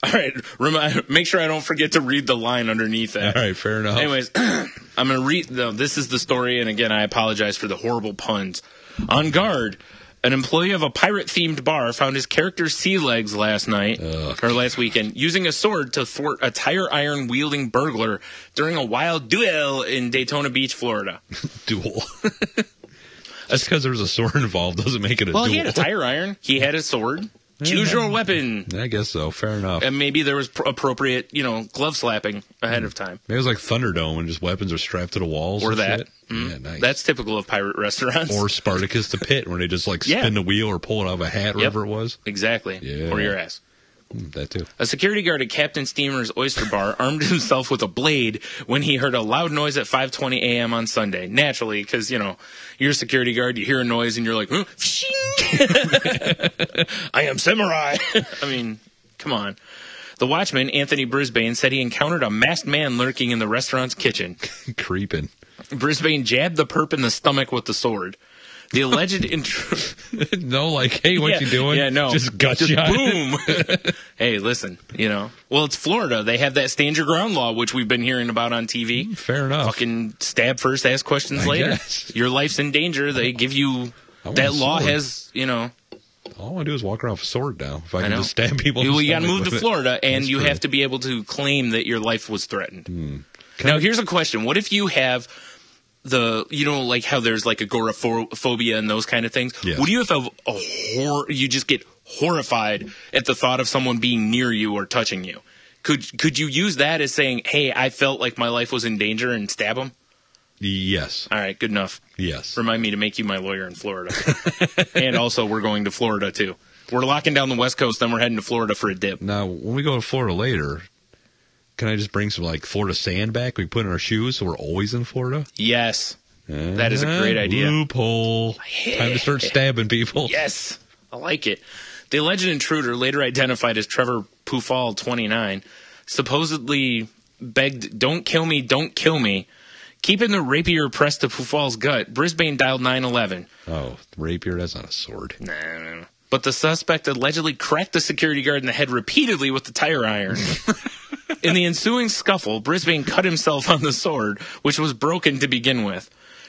All right, remind, make sure I don't forget to read the line underneath that. All right, fair enough. Anyways, I'm going to read, though, this is the story, and again, I apologize for the horrible puns. On guard, an employee of a pirate-themed bar found his character's sea legs last night, Ugh. or last weekend, using a sword to thwart a tire iron-wielding burglar during a wild duel in Daytona Beach, Florida. Duel. Just because there's a sword involved doesn't make it a well, duel. Well, he had a tire iron. He had a sword. Choose your weapon. I guess so. Fair enough. And maybe there was pr- appropriate, you know, glove slapping ahead mm. of time. Maybe it was like Thunderdome and just weapons are strapped to the walls. Or that. Mm. Yeah, nice. That's typical of pirate restaurants. Or Spartacus the Pit, where they just like spin yeah. the wheel or pull it out of a hat, whatever yep. it was. Exactly. Yeah. Or your ass. That too. A security guard at Captain Steamer's Oyster Bar armed himself with a blade when he heard a loud noise at five twenty a.m. on Sunday. Naturally, because, you know, you're a security guard, you hear a noise, and you're like, huh? I am samurai. I mean, come on. The watchman, Anthony Brisbane, said he encountered a masked man lurking in the restaurant's kitchen. Creeping. Brisbane jabbed the perp in the stomach with the sword. The alleged intruder. No, like, hey, what yeah, you doing? Yeah, no. Just gut Just shot. Boom. Hey, listen, you know. Well, it's Florida. They have that stand your ground law, which we've been hearing about on T V. Mm, fair enough. Fucking stab first, ask questions I later. Guess. Your life's in danger. They give you. That law has, you know. All I want to do is walk around with a sword now. If I can I just stab people. Well, you got to move to Florida, it. and That's you true. have to be able to claim that your life was threatened. Hmm. Now, I- here's a question. What if you have. The you know like how there's like agoraphobia and those kind of things. Yeah. What do you have a, a hor- you just get horrified at the thought of someone being near you or touching you? Could could you use that as saying, "Hey, I felt like my life was in danger," and stab him? Yes. All right, good enough. Yes. Remind me to make you my lawyer in Florida. And also, we're going to Florida too. We're locking down the West Coast, then we're heading to Florida for a dip. Now, when we go to Florida later. Can I just bring some, like, Florida sand back we put in our shoes so we're always in Florida? Yes. And that is a great idea. Loophole. Yeah. Time to start stabbing people. Yes. I like it. The alleged intruder, later identified as Trevor Pufall, twenty-nine, supposedly begged, "Don't kill me, don't kill me." Keeping the rapier pressed to Pufall's gut, Brisbane dialed nine one one. Oh, rapier? That's not a sword. No, no, no. But the suspect allegedly cracked the security guard in the head repeatedly with the tire iron. In the ensuing scuffle, Brisbane cut himself on the sword, which was broken to begin with.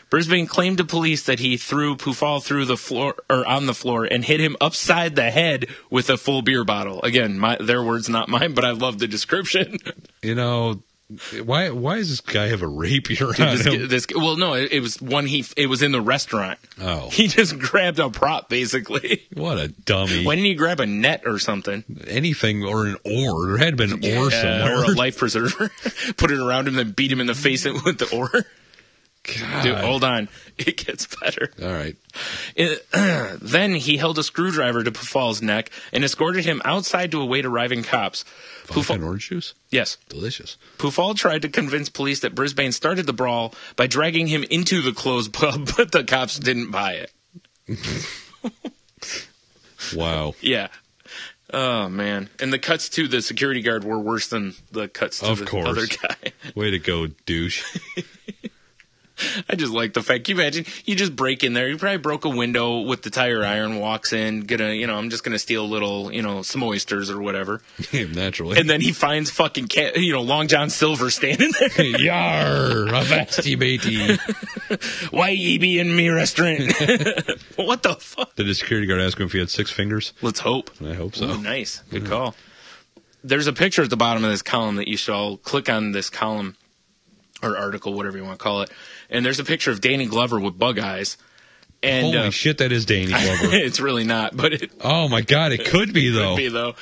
Brisbane claimed to police that he threw Pufall through the floor or on the floor and hit him upside the head with a full beer bottle. Again, my, their words, not mine, but I love the description. You know, why? Why does this guy have a rapier on this, him? This, well, no, it, it was one he. It was in the restaurant. Oh, he just grabbed a prop, basically. What a dummy! Why didn't he grab a net or something? Anything or an oar? There had been an yeah, oar somewhere, or a life preserver. Put it around him, then beat him in the face with the oar. God. Dude, hold on. It gets better. All right. It, uh, then he held a screwdriver to Pufall's neck and escorted him outside to await arriving cops. Pufall orange juice? Yes. Delicious. Pufall tried to convince police that Brisbane started the brawl by dragging him into the closed pub, but the cops didn't buy it. Wow. Yeah. Oh, man. And the cuts to the security guard were worse than the cuts to of the course. other guy. Way to go, douche. I just like the fact. Can you imagine? You just break in there. You probably broke a window with the tire iron. Walks in. Gonna, you know, I'm just gonna steal a little, you know, some oysters or whatever. Naturally. And then he finds fucking, cat, you know, Long John Silver standing there. Yar, avasti matey. Why ye be in me restaurant? What the fuck? Did the security guard ask him if he had six fingers? Let's hope. I hope so. Ooh, nice. Good yeah. call. There's a picture at the bottom of this column that you should all click on. This column. Or article, whatever you want to call it. And there's a picture of Danny Glover with bug eyes. And, Holy uh, shit, that is Danny Glover. It's really not, but it... Oh, my God, it could be, though. It could be, though.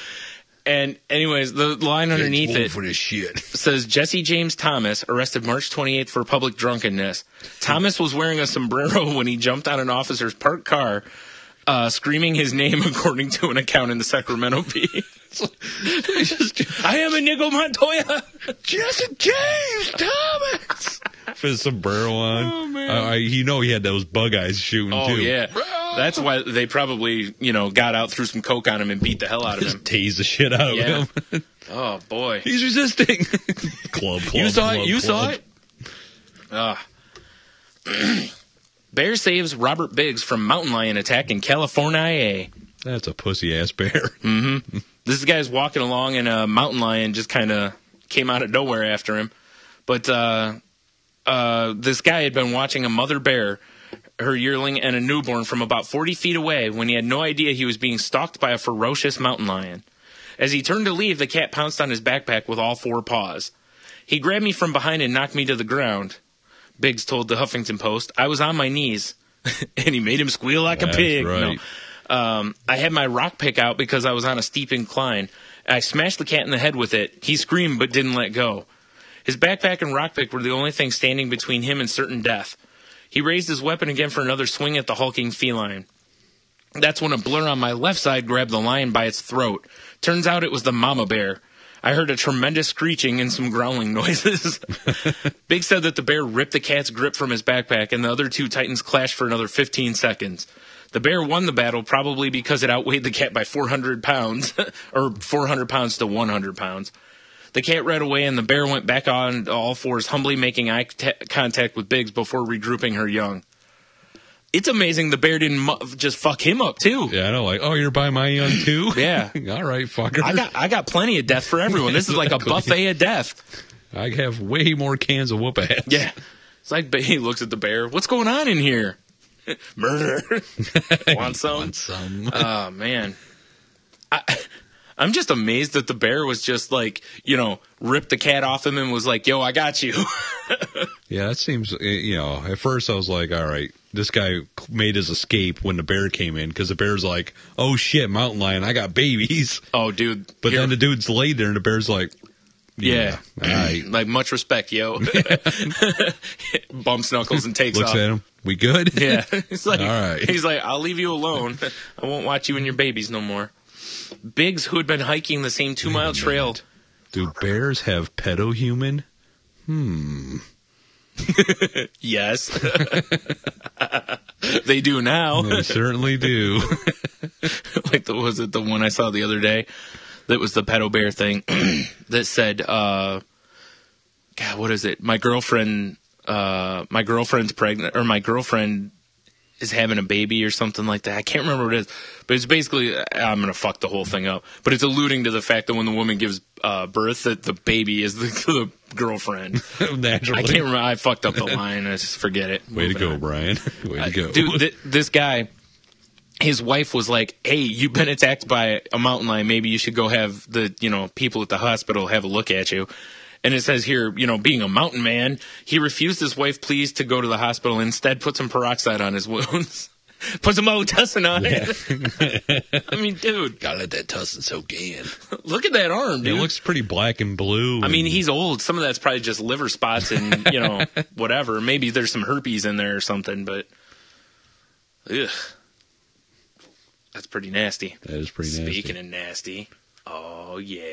And anyways, the line underneath it for this shit. says, Jesse James Thomas, arrested March twenty-eighth for public drunkenness. Thomas was wearing a sombrero when he jumped on an officer's parked car, uh, screaming his name according to an account in the Sacramento Bee. I am Inigo Montoya. Jesse James Thomas. For the sombrero on. Oh, man. Uh, you know he had those bug eyes shooting, oh, too. Oh, yeah. Bro. That's why they probably, you know, got out, threw some coke on him, and beat the hell out of him. Just tased the shit out of yeah. him. Oh, boy. He's resisting. Club, club, You saw club, it? You club. saw it? Uh. Bear saves Robert Biggs from mountain lion attack in California. That's a pussy-ass bear. Mm-hmm. This guy's walking along, and a mountain lion just kind of came out of nowhere after him. But uh, uh, this guy had been watching a mother bear, her yearling, and a newborn from about forty feet away when he had no idea he was being stalked by a ferocious mountain lion. As he turned to leave, the cat pounced on his backpack with all four paws. He grabbed me from behind and knocked me to the ground, Biggs told the Huffington Post. I was on my knees, and he made him squeal like That's a pig. Right. No. Um, I had my rock pick out because I was on a steep incline. I smashed the cat in the head with it. He screamed but didn't let go. His backpack and rock pick were the only thing standing between him and certain death. He raised his weapon again for another swing at the hulking feline. That's when a blur on my left side grabbed the lion by its throat. Turns out it was the mama bear. I heard a tremendous screeching and some growling noises. Big said that the bear ripped the cat's grip from his backpack, and the other two titans clashed for another fifteen seconds. The bear won the battle probably because it outweighed the cat by four hundred pounds, or four hundred pounds to one hundred pounds. The cat ran away, and the bear went back on all fours, humbly making eye t- contact with Biggs before regrouping her young. It's amazing the bear didn't mu- just fuck him up, too. Yeah, I know. Like, oh, you're by my young, too? Yeah. All right, fucker. I got I got plenty of death for everyone. This exactly. is like a buffet of death. I have way more cans of whoop-ass. Yeah. It's like he looks at the bear. What's going on in here? Murder. Want some? Want some. Oh, man. I... I'm just amazed that the bear was just like, you know, ripped the cat off him and was like, yo, I got you. Yeah, that seems, you know, at first I was like, all right, this guy made his escape when the bear came in because the bear's like, oh, shit, mountain lion, I got babies. Oh, dude. But here. Then the dude's laid there and the bear's like, yeah, yeah. All right. Like, much respect, yo. Bumps knuckles and takes Looks off. Looks at him. We good? Yeah. It's like, all right. He's like, I'll leave you alone. I won't watch you and your babies no more. Biggs, who had been hiking the same two-mile trail. Do bears have pedo-human? Hmm. Yes. They do now. They certainly do. Like, the, was it the one I saw the other day that was the pedo-bear thing that said, uh, God, what is it? My girlfriend, uh, my girlfriend's pregnant, or my girlfriend... is having a baby or something like that. I can't remember what it is, but it's basically, I'm going to fuck the whole thing up, but it's alluding to the fact that when the woman gives uh, birth, that the baby is the, the girlfriend. Naturally. I can't remember. I fucked up the line. I just forget it. Way Moving to go, on. Brian. Way uh, to go. Dude, th- this guy, his wife was like, hey, you've been attacked by a mountain lion. Maybe you should go have the, you know, people at the hospital have a look at you. And it says here, you know, being a mountain man, he refused his wife pleas to go to the hospital and instead put some peroxide on his wounds. Put some old tussin on yeah. it. I mean, dude. Gotta let that tussin soak in. Look at that arm, dude. It looks pretty black and blue. I and... mean, he's old. Some of that's probably just liver spots and, you know, whatever. Maybe there's some herpes in there or something, but. Ugh. That's pretty nasty. That is pretty nasty. Speaking of nasty. Oh, yeah.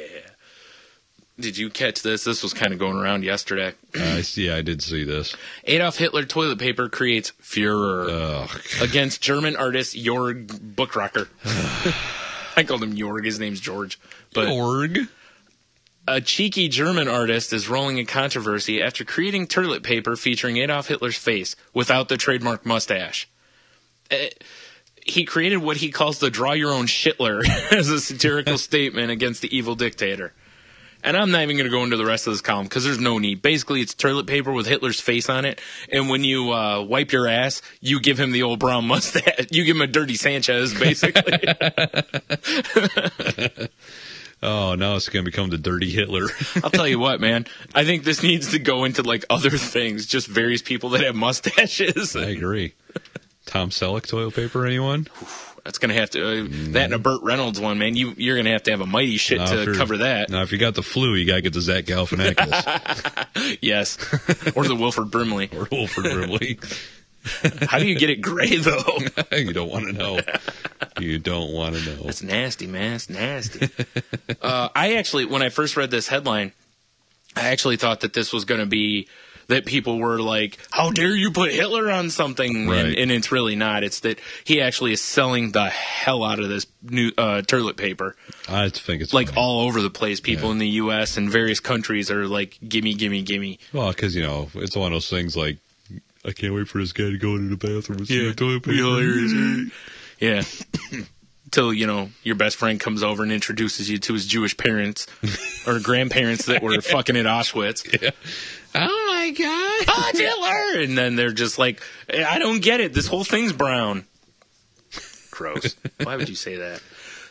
Did you catch this? This was kind of going around yesterday. I see. I did see this. Adolf Hitler toilet paper creates furor oh, against German artist Jorg Buchrocker. I called him Jorg. His name's George. But Jorg? A cheeky German artist is rolling in controversy after creating toilet paper featuring Adolf Hitler's face without the trademark mustache. It, he created what he calls the draw your own Shitler as a satirical statement against the evil dictator. And I'm not even going to go into the rest of this column because there's no need. Basically, it's toilet paper with Hitler's face on it. And when you uh, wipe your ass, you give him the old brown mustache. You give him a dirty Sanchez, basically. Oh, now it's going to become the dirty Hitler. I'll tell you what, man. I think this needs to go into, like, other things. Just various people that have mustaches. I agree. Tom Selleck toilet paper, anyone? That's going to have to uh, – that and a Burt Reynolds one, man. You, you're going to have to have a mighty shit now to cover that. Now, if you got the flu, you got to get the Zach Galifianakis. Yes. Or the Wilford Brimley. Or Wilford Brimley. How do you get it gray, though? You don't want to know. You don't want to know. That's nasty, man. That's nasty. uh, I actually – when I first read this headline, I actually thought that this was going to be – that people were like, how dare you put Hitler on something? Right. And, and it's really not. It's that he actually is selling the hell out of this new uh, toilet paper. I think it's like funny. All over the place. People yeah. in the U S and various countries are like, gimme, gimme, gimme. Well, because, you know, it's one of those things like, I can't wait for this guy to go into the bathroom and see yeah. toilet paper. Yeah. Till, you know, your best friend comes over and introduces you to his Jewish parents or grandparents that were fucking at Auschwitz. Yeah. Oh, my God. Oh, Hitler! And then they're just like, I don't get it. This whole thing's brown. Gross. Why would you say that?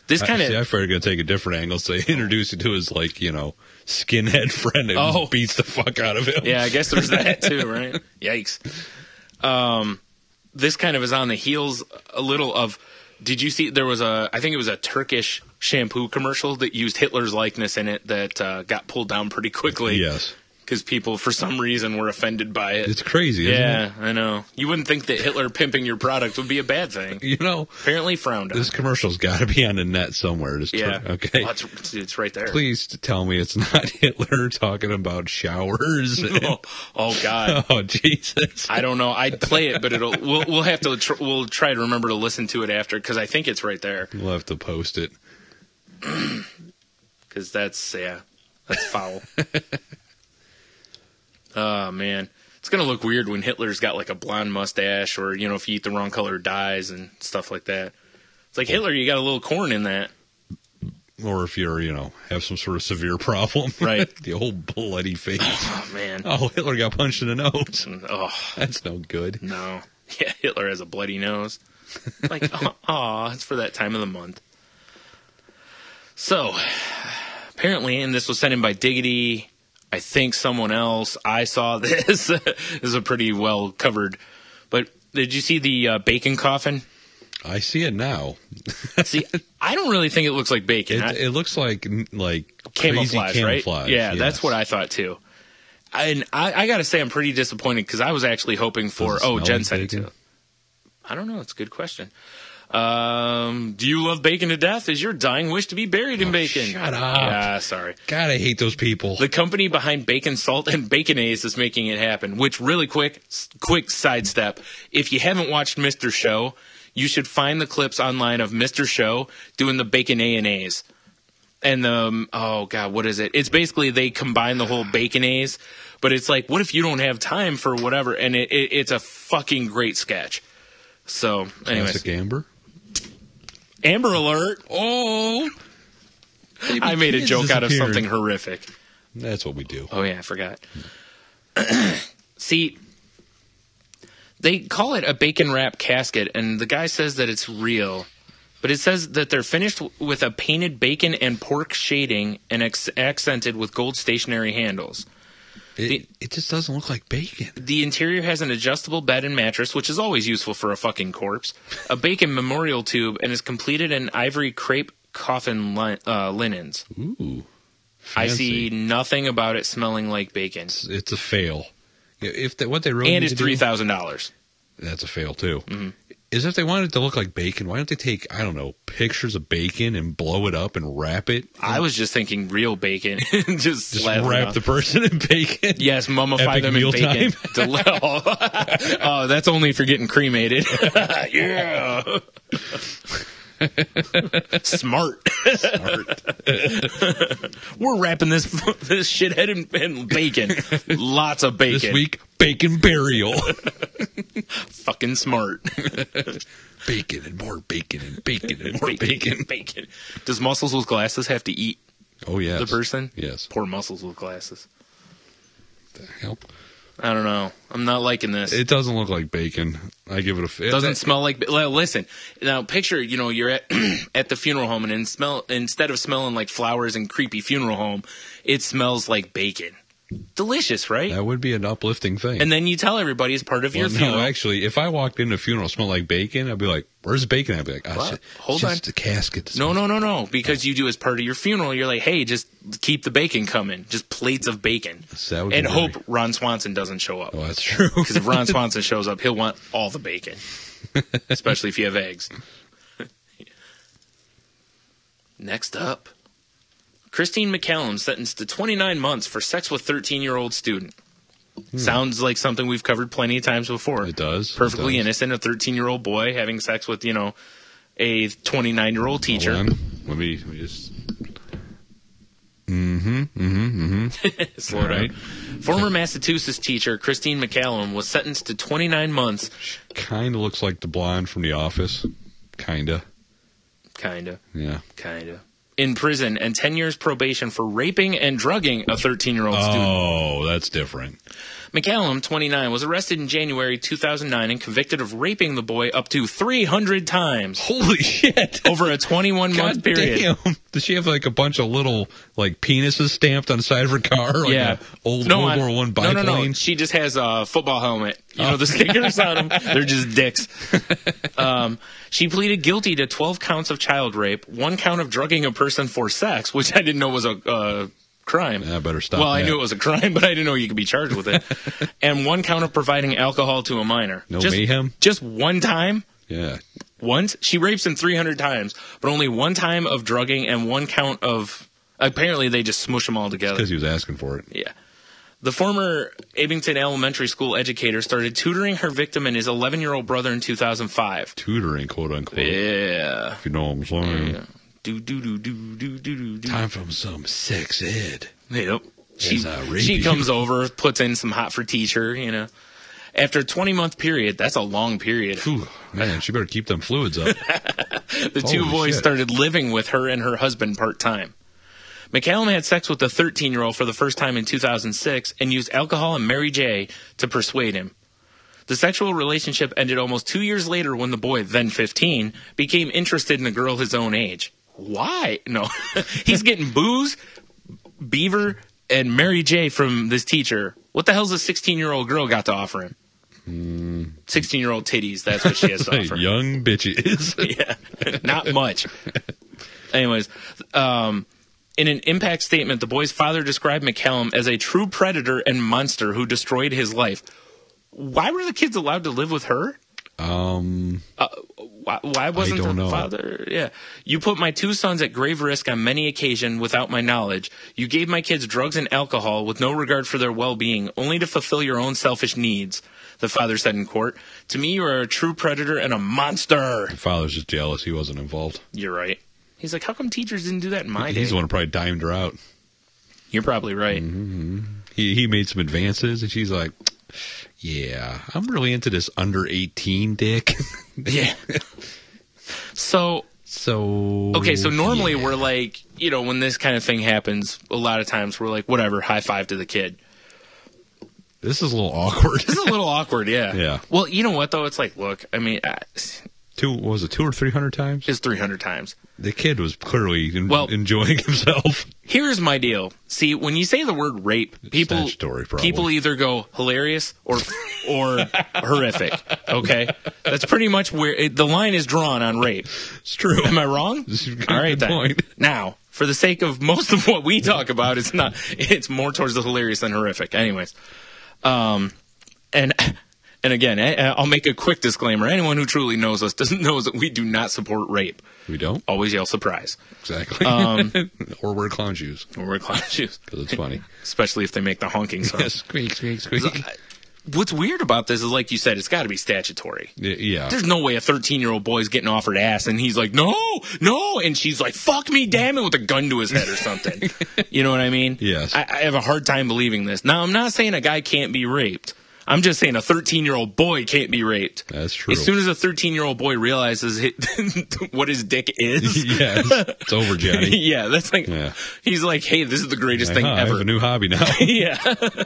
This kind of. I figured I'm going to take a different angle. So they introduce you to his, like, you know, skinhead friend who oh. beats the fuck out of him. Yeah, I guess there's that, too, right? Yikes. Um, this kind of is on the heels a little of. Did you see there was a, I think it was a Turkish shampoo commercial that used Hitler's likeness in it that uh, got pulled down pretty quickly. Yes. Because people, for some reason, were offended by it. It's crazy, isn't yeah, it? Yeah, I know. You wouldn't think that Hitler pimping your product would be a bad thing. You know. Apparently frowned on. This commercial's got to be on the net somewhere. Just yeah. Tur- okay. Well, it's, it's right there. Please tell me it's not Hitler talking about showers. And, oh, oh, God. Oh, Jesus. I don't know. I'd play it, but it'll. We'll, we'll have to. Tr- we'll try to remember to listen to it after, because I think it's right there. We'll have to post it. Because that's, yeah, that's foul. Oh, man. It's going to look weird when Hitler's got, like, a blonde mustache or, you know, if you eat the wrong color dyes and stuff like that. It's like, Hitler, you got a little corn in that. Or if you're, you know, have some sort of severe problem. Right. The old bloody face. Oh, man. Oh, Hitler got punched in the nose. Oh. That's no good. No. Yeah, Hitler has a bloody nose. Like, oh, aw, it's for that time of the month. So, apparently, and this was sent in by Diggity... I think someone else, I saw this. This is a pretty well covered. But did you see the uh, bacon coffin? I see it now. See, I don't really think it looks like bacon. It, I, it looks like like camouflage, crazy camouflage, right? Yeah, yes. That's what I thought too. And I, I got to say I'm pretty disappointed because I was actually hoping for, oh, Jen said it too. I don't know. It's a good question. Um, do you love bacon to death? Is your dying wish to be buried in oh, bacon? Shut up. Yeah, sorry. God, I hate those people. The company behind Bacon Salt and Baconaise is making it happen, which really quick, quick sidestep. If you haven't watched Mister Show, you should find the clips online of Mister Show doing the Bacon A and A's. And the, um, oh God, what is it? It's basically they combine the whole Baconaise, but it's like, what if you don't have time for whatever? And it, it, it's a fucking great sketch. So, anyways. Classic Amber? Amber alert. Oh. Baby, I made a joke out of something horrific. That's what we do. Oh, yeah, I forgot. See, they call it a bacon wrap casket, and the guy says that it's real. But it says that they're finished with a painted bacon and pork shading and ex- accented with gold stationary handles. It, the, it just doesn't look like bacon. The interior has an adjustable bed and mattress, which is always useful for a fucking corpse, a bacon memorial tube, and is completed in ivory crepe coffin li- uh, linens. Ooh, fancy. I see nothing about it smelling like bacon. It's, it's a fail. If they, what they really and it's three thousand dollars. That's a fail, too. Mm-hmm. Is if they wanted it to look like bacon, why don't they take, I don't know, pictures of bacon and blow it up and wrap it? I was just thinking real bacon. just just wrap the person in bacon? Yes, mummify Epic them in bacon. Del- oh, that's only for getting cremated. Yeah. Smart. Smart. We're wrapping this this shithead in, in bacon. Lots of bacon. This week, bacon burial. Fucking smart. Bacon and more bacon and bacon and more bacon. Bacon. Bacon. Does Muscles with Glasses have to eat oh, yes. the person? Yes. Poor Muscles with Glasses. The hell? I don't know. I'm not liking this. It doesn't look like bacon. I give it a f- it doesn't it, smell like well, listen. Now picture, you know, you're at at the funeral home and in smell instead of smelling like flowers and creepy funeral home, it smells like bacon. Delicious, right? That would be an uplifting thing. And then you tell everybody it's part of well, your funeral. No, actually, if I walked into a funeral and smelled like bacon, I'd be like, where's the bacon? I'd be like, oh, what? Shit, hold just on. Just the casket. No, no, no, no. Because you do as part of your funeral, you're like, hey, just keep the bacon coming. Just plates of bacon. So and hope very... Ron Swanson doesn't show up. Oh, that's true. Because if Ron Swanson shows up, he'll want all the bacon. Especially if you have eggs. Next up. Christine McCallum sentenced to twenty-nine months for sex with thirteen-year-old student. Hmm. Sounds like something we've covered plenty of times before. It does. Perfectly it does. innocent, a thirteen-year-old boy having sex with, you know, a twenty-nine-year-old teacher. Hold on. Let me, let me just... Mm-hmm, mm-hmm, mm-hmm. Slow down. Right. Former Massachusetts teacher Christine McCallum was sentenced to twenty-nine months. She kind of looks like the blonde from The Office. Kind of. Kind of. Yeah. Kind of. In prison and ten years probation for raping and drugging a thirteen-year-old oh, student. Oh, that's different. McCallum, twenty-nine, was arrested in January two thousand nine and convicted of raping the boy up to three hundred times. Holy shit. Over a twenty-one month period. Damn. Does she have like a bunch of little like penises stamped on the side of her car? Like yeah. An old no, World War One biplane? No, no, no. She just has a football helmet. You oh. know, the stickers on them, they're just dicks. Um, she pleaded guilty to twelve counts of child rape, one count of drugging a person for sex, which I didn't know was a... Uh, crime. I better stop. Well, that. I knew it was a crime, but I didn't know you could be charged with it. And one count of providing alcohol to a minor. No just, mayhem? Just one time? Yeah. Once? She rapes him three hundred times, but only one time of drugging and one count of... Apparently, they just smush them all together. Because he was asking for it. Yeah. The former Abington Elementary School educator started tutoring her victim and his eleven-year-old brother in two thousand five. Tutoring, quote-unquote. Yeah. If you know what I'm saying. Yeah. Do, do, do, do, do, do, do. Time for some sex ed. Yep. She, she comes over, puts in some hot for teacher, you know. After a twenty-month period, that's a long period. Whew, man, she better keep them fluids up. The Holy two boys shit. started living with her and her husband part-time. McCallum had sex with the thirteen-year-old for the first time in two thousand six and used alcohol and Mary J to persuade him. The sexual relationship ended almost two years later when the boy, then fifteen, became interested in a girl his own age. Why? No. He's getting booze, Beaver, and Mary J from this teacher. What the hell's a sixteen-year-old girl got to offer him? sixteen-year-old titties. That's what she has to offer. Young bitches. Yeah. Not much. Anyways, um, in an impact statement, the boy's father described McCallum as a true predator and monster who destroyed his life. Why were the kids allowed to live with her? Um, uh, why, why wasn't the know. father? Yeah. You put my two sons at grave risk on many occasions without my knowledge. You gave my kids drugs and alcohol with no regard for their well-being, only to fulfill your own selfish needs, the father said in court. To me, you are a true predator and a monster. The father's just jealous. He wasn't involved. You're right. He's like, how come teachers didn't do that in my He's day? He's the one who probably dimed her out. You're probably right. Mm-hmm. He, he made some advances, and she's like... Yeah, I'm really into this under eighteen dick. Yeah. So so okay, so normally yeah. we're like, you know, when this kind of thing happens, a lot of times we're like, whatever, high five to the kid. This is a little awkward. This is a little awkward, yeah. Yeah. Well, you know what though? It's like, look, I mean, I, two what was it two or three hundred times? It's three hundred times. The kid was clearly en well, enjoying himself. Here's my deal. See, when you say the word rape, people people either go hilarious or or horrific. Okay, that's pretty much where it, the line is drawn on rape. It's true. Am I wrong? All right, then. Point. Now, for the sake of most of what we talk about, it's not. It's more towards the hilarious than horrific. Anyways, um, and. And again, I'll make a quick disclaimer. Anyone who truly knows us doesn't know that we do not support rape. We don't? Always yell surprise. Exactly. Um, or wear clown shoes. Or wear clown shoes. Because it's funny. Especially if they make the honking sound. Yes, squeak, squeak, squeak. So, what's weird about this is, like you said, it's got to be statutory. Yeah. There's no way a thirteen-year-old boy's getting offered ass, and he's like, no, no. And she's like, fuck me, damn it, with a gun to his head or something. You know what I mean? Yes. I, I have a hard time believing this. Now, I'm not saying a guy can't be raped. I'm just saying a thirteen-year-old boy can't be raped. That's true. As soon as a thirteen-year-old boy realizes it, what his dick is. Yeah, it's over, Johnny. Yeah, that's like, yeah. He's like, hey, this is the greatest like, thing huh, ever. I have a new hobby now. Yeah.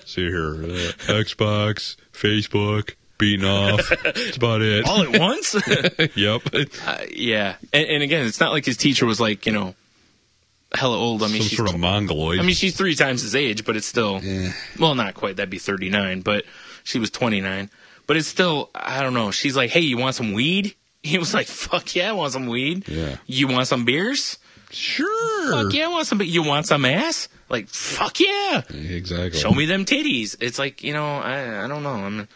See here, uh, Xbox, Facebook, beating off. That's about it. All at once? Yep. Uh, yeah. And, and again, it's not like his teacher was like, you know, hella old. I mean, Some she's sort of mongoloid. I mean, she's three times his age, but it's still, yeah. Well, not quite. That'd be thirty-nine, but... She was twenty-nine, but it's still, I don't know. She's like, hey, you want some weed? He was like, fuck yeah, I want some weed. Yeah. You want some beers? Sure. Fuck yeah, I want some beers. You want some ass? Like, fuck yeah. Exactly. Show me them titties. It's like, you know, I, I don't know. I'm,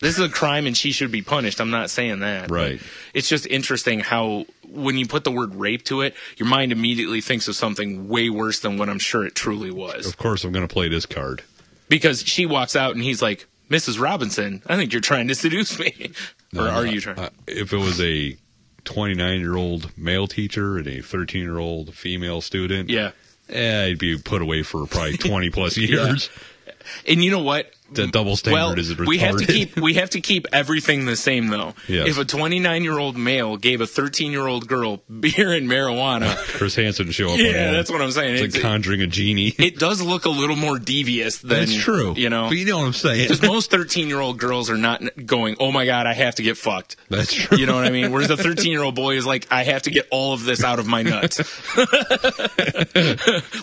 this is a crime and she should be punished. I'm not saying that. Right. It's just interesting how when you put the word rape to it, your mind immediately thinks of something way worse than what I'm sure it truly was. Of course, I'm going to play this card. because she walks out and he's like, Missus Robinson, I think you're trying to seduce me. Or uh, are you trying? Uh, if it was a twenty-nine-year-old male teacher and a thirteen-year-old female student, yeah, eh, I'd be put away for probably twenty-plus years. Yeah. And you know what? The double standard well, is retarded. We have to keep we have to keep everything the same, though. Yes. If a twenty-nine-year-old male gave a thirteen-year-old girl beer and marijuana, Chris Hansen show up. Yeah, on that's what I'm saying. It's, it's like conjuring a genie. It does look a little more devious than it's true. You know, but you know what I'm saying. Because most thirteen-year-old girls are not going, "Oh my God, I have to get fucked." That's true. You know what I mean? Whereas a thirteen-year-old boy is like, "I have to get all of this out of my nuts."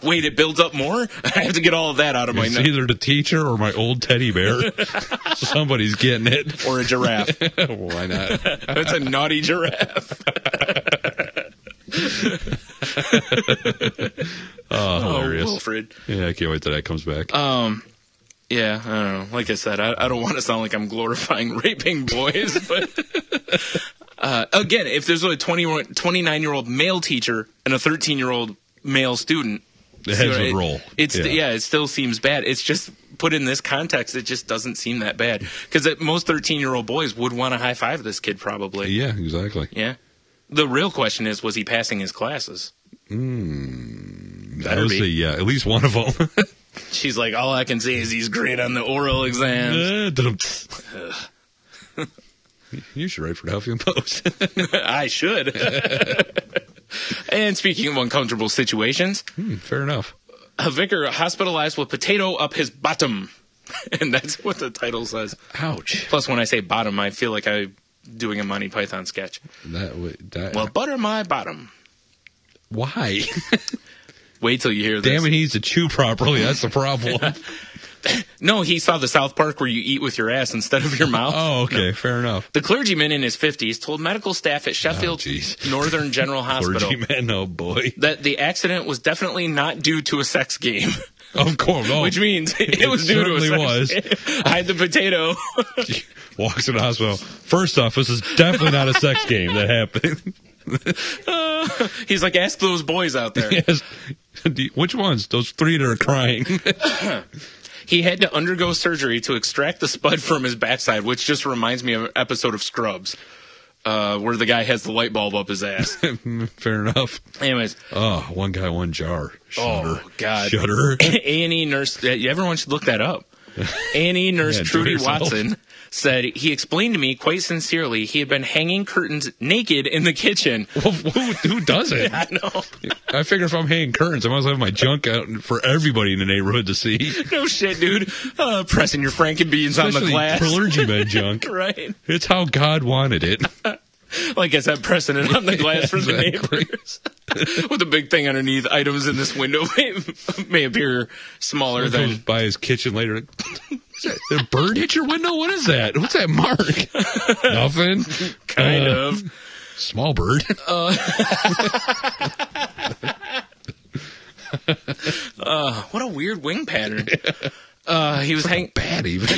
Wait, it builds up more. I have to get all of that out of it's my nuts. Either the teacher or my old Ted. Teddy bear. Somebody's getting it. Or a giraffe. Why not? That's a naughty giraffe. Oh, hilarious. Oh, Wilfred. Yeah, I can't wait till that comes back. Um, yeah, I don't know. Like I said, I, I don't want to sound like I'm glorifying raping boys, but... Uh, again, if there's a twenty-nine-year-old male teacher and a thirteen-year-old male student... The heads would roll. It's, yeah. yeah, it still seems bad. It's just... Put in this context, it just doesn't seem that bad. Because most thirteen-year-old boys would want to high-five this kid, probably. Yeah, exactly. Yeah. The real question is, was he passing his classes? Mm, I would say, yeah, at least one of them. She's like, all I can say is he's great on the oral exams. You should write for the Huffington Post. I should. And speaking of uncomfortable situations. Hmm, fair enough. A vicar hospitalized with potato up his bottom. And that's what the title says. Ouch. Plus, when I say bottom, I feel like I'm doing a Monty Python sketch. That would, that, well, butter my bottom. Why? Wait till you hear this. Damn it, he needs to chew properly. That's the problem. No, he saw the South Park where you eat with your ass instead of your mouth. Oh, okay. No. Fair enough. The clergyman in his fifties told medical staff at Sheffield oh, Northern General Hospital clergyman, oh boy. that the accident was definitely not due to a sex game. Of course. Oh, which means it, it was due to a sex was. game. Hide the potato. Walks in the hospital. First off, this is definitely not a sex game that happened. Uh, he's like, ask those boys out there. Yes. Which ones? Those three that are crying. He had to undergo surgery to extract the spud from his backside, which just reminds me of an episode of Scrubs, uh, where the guy has the light bulb up his ass. Fair enough. Anyways. Oh, one guy, one jar. Shudder. Oh, God. Shudder. A and E nurse, everyone should look that up. A and E nurse yeah, Trudy Watson said, he explained to me quite sincerely he had been hanging curtains naked in the kitchen. Well, who, who doesn't? Yeah, I know. I figure if I'm hanging curtains, I might as well have my junk out for everybody in the neighborhood to see. No shit, dude. Uh, pressing your Frankenbeans on the glass. Especially clergyman junk. Right. It's how God wanted it. Like I said, pressing it on the glass yeah, for the exactly. neighbors. With a big thing underneath, items in this window may, may appear smaller Someone than... goes by his kitchen later. The bird hit your window? What is that? What's that mark? Nothing. Kind uh, of. Small bird. Uh, uh, what a weird wing pattern. Uh, he was hanging... bad, even.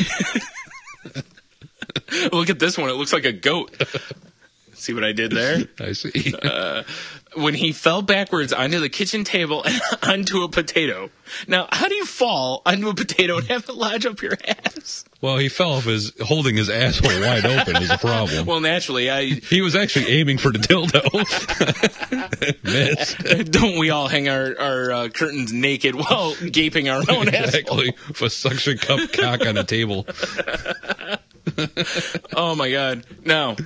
Look at this one. It looks like a goat. See what I did there? I see. Uh, when he fell backwards onto the kitchen table and onto a potato. Now, how do you fall onto a potato and have it lodge up your ass? Well, he fell off his, holding his asshole wide open is a problem. Well, naturally, I... He was actually aiming for the dildo. Missed. Don't we all hang our, our uh, curtains naked while gaping our own exactly. asshole? With a suction cup cock on a table. Oh, my God. Now...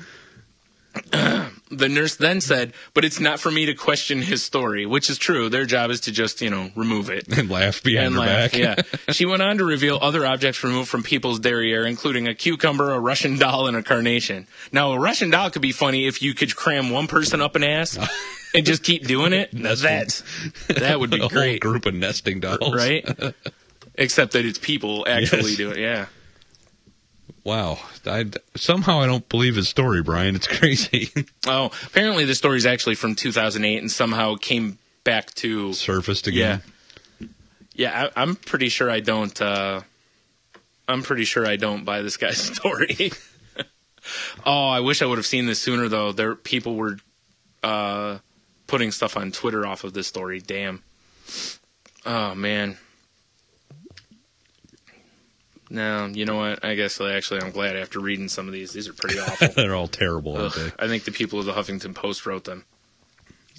The nurse then said, but it's not for me to question his story, which is true. Their job is to just, you know, remove it. And laugh behind and her laugh, back. Yeah. She went on to reveal other objects removed from people's derriere, including a cucumber, a Russian doll, and a carnation. Now, a Russian doll could be funny if you could cram one person up an ass and just keep doing it. Now that, that would be a great. Whole group of nesting dolls. Right? Except that it's people actually yes. doing it. Yeah. Wow. I, somehow I don't believe his story, Brian. It's crazy. Oh, apparently the story is actually from two thousand eight and somehow came back to... Surfaced again. Yeah, yeah I, I'm pretty sure I don't... Uh, I'm pretty sure I don't buy this guy's story. Oh, I wish I would have seen this sooner, though. There, people were uh, putting stuff on Twitter off of this story. Damn. Oh, man. No, you know what? I guess actually I'm glad after reading some of these. These are pretty awful. They're all terrible, aren't they? I think the people of the Huffington Post wrote them.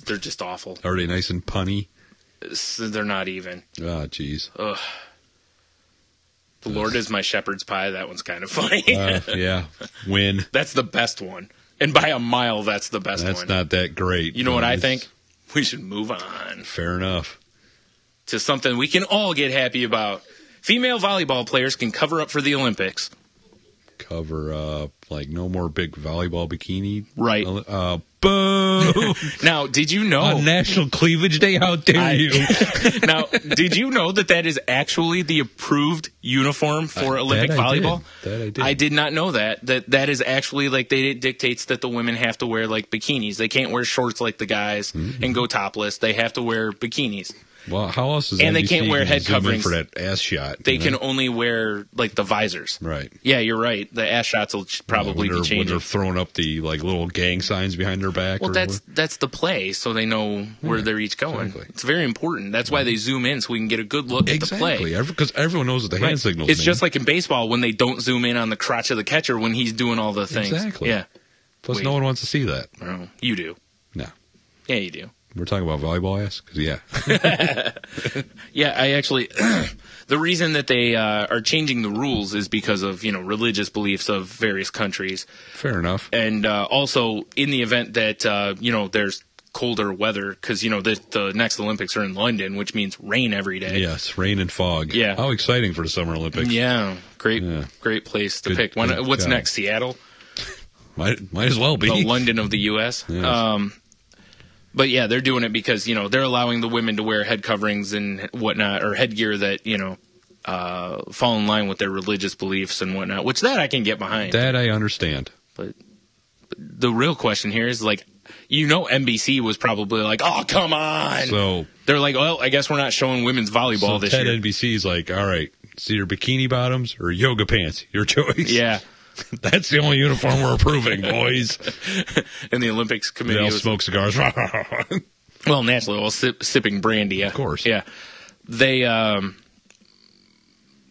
They're just awful. Are they nice and punny? So they're not even. Oh, jeez. Ugh. The Lord is my shepherd's pie. That one's kind of funny. uh, yeah. Win. That's the best one. And by a mile, that's the best that's one. That's not that great. You know what I think? We should move on. Fair enough. To something we can all get happy about. Female volleyball players can cover up for the Olympics. Cover up. Like, no more big volleyball bikini. Right. Uh, boom. Now, did you know? On National Cleavage Day, how dare I, you? Now, did you know that that is actually the approved uniform for I, Olympic that volleyball? I did. That I did. I did not know that. That that is actually, like, they, it dictates that the women have to wear, like, bikinis. They can't wear shorts like the guys mm-hmm. and go topless. They have to wear bikinis. Well, how else is that? And they can't wear head coverings for that ass shot. They can only wear like the visors. Right. Yeah, you're right. The ass shots will probably be changed. When they're throwing up the like little gang signs behind their back. Well, that's that's the play, so they know where they're each going. It's very important. That's why they zoom in so we can get a good look at the play. Exactly, because everyone knows what the hand signals mean. It's just like in baseball when they don't zoom in on the crotch of the catcher when he's doing all the things. Exactly. Yeah. Plus, no one wants to see that. No, you do. No. Yeah, you do. We're talking about volleyball ass? Cause yeah. Yeah, I actually – the reason that they uh, are changing the rules is because of, you know, religious beliefs of various countries. Fair enough. And uh, also in the event that, uh, you know, there's colder weather because, you know, the, the next Olympics are in London, which means rain every day. Yes, rain and fog. Yeah. How exciting for the Summer Olympics. Yeah, great yeah. great place to good, pick. When, what's God. next, Seattle? Might, might as well be. The London of the U S Yes. Um But, yeah, they're doing it because, you know, they're allowing the women to wear head coverings and whatnot, or headgear that, you know, uh, fall in line with their religious beliefs and whatnot, which that I can get behind. That I understand. But, but the real question here is, like, you know, N B C was probably like, oh, come on. So they're like, well, I guess we're not showing women's volleyball so this Ted year. N B C's like, all right, it's either bikini bottoms or yoga pants, your choice. Yeah. That's the only uniform we're approving, boys. And the Olympics committee. They all smoke cigars. Well, naturally, all sip, sipping brandy. Yeah. Of course. Yeah. They, um,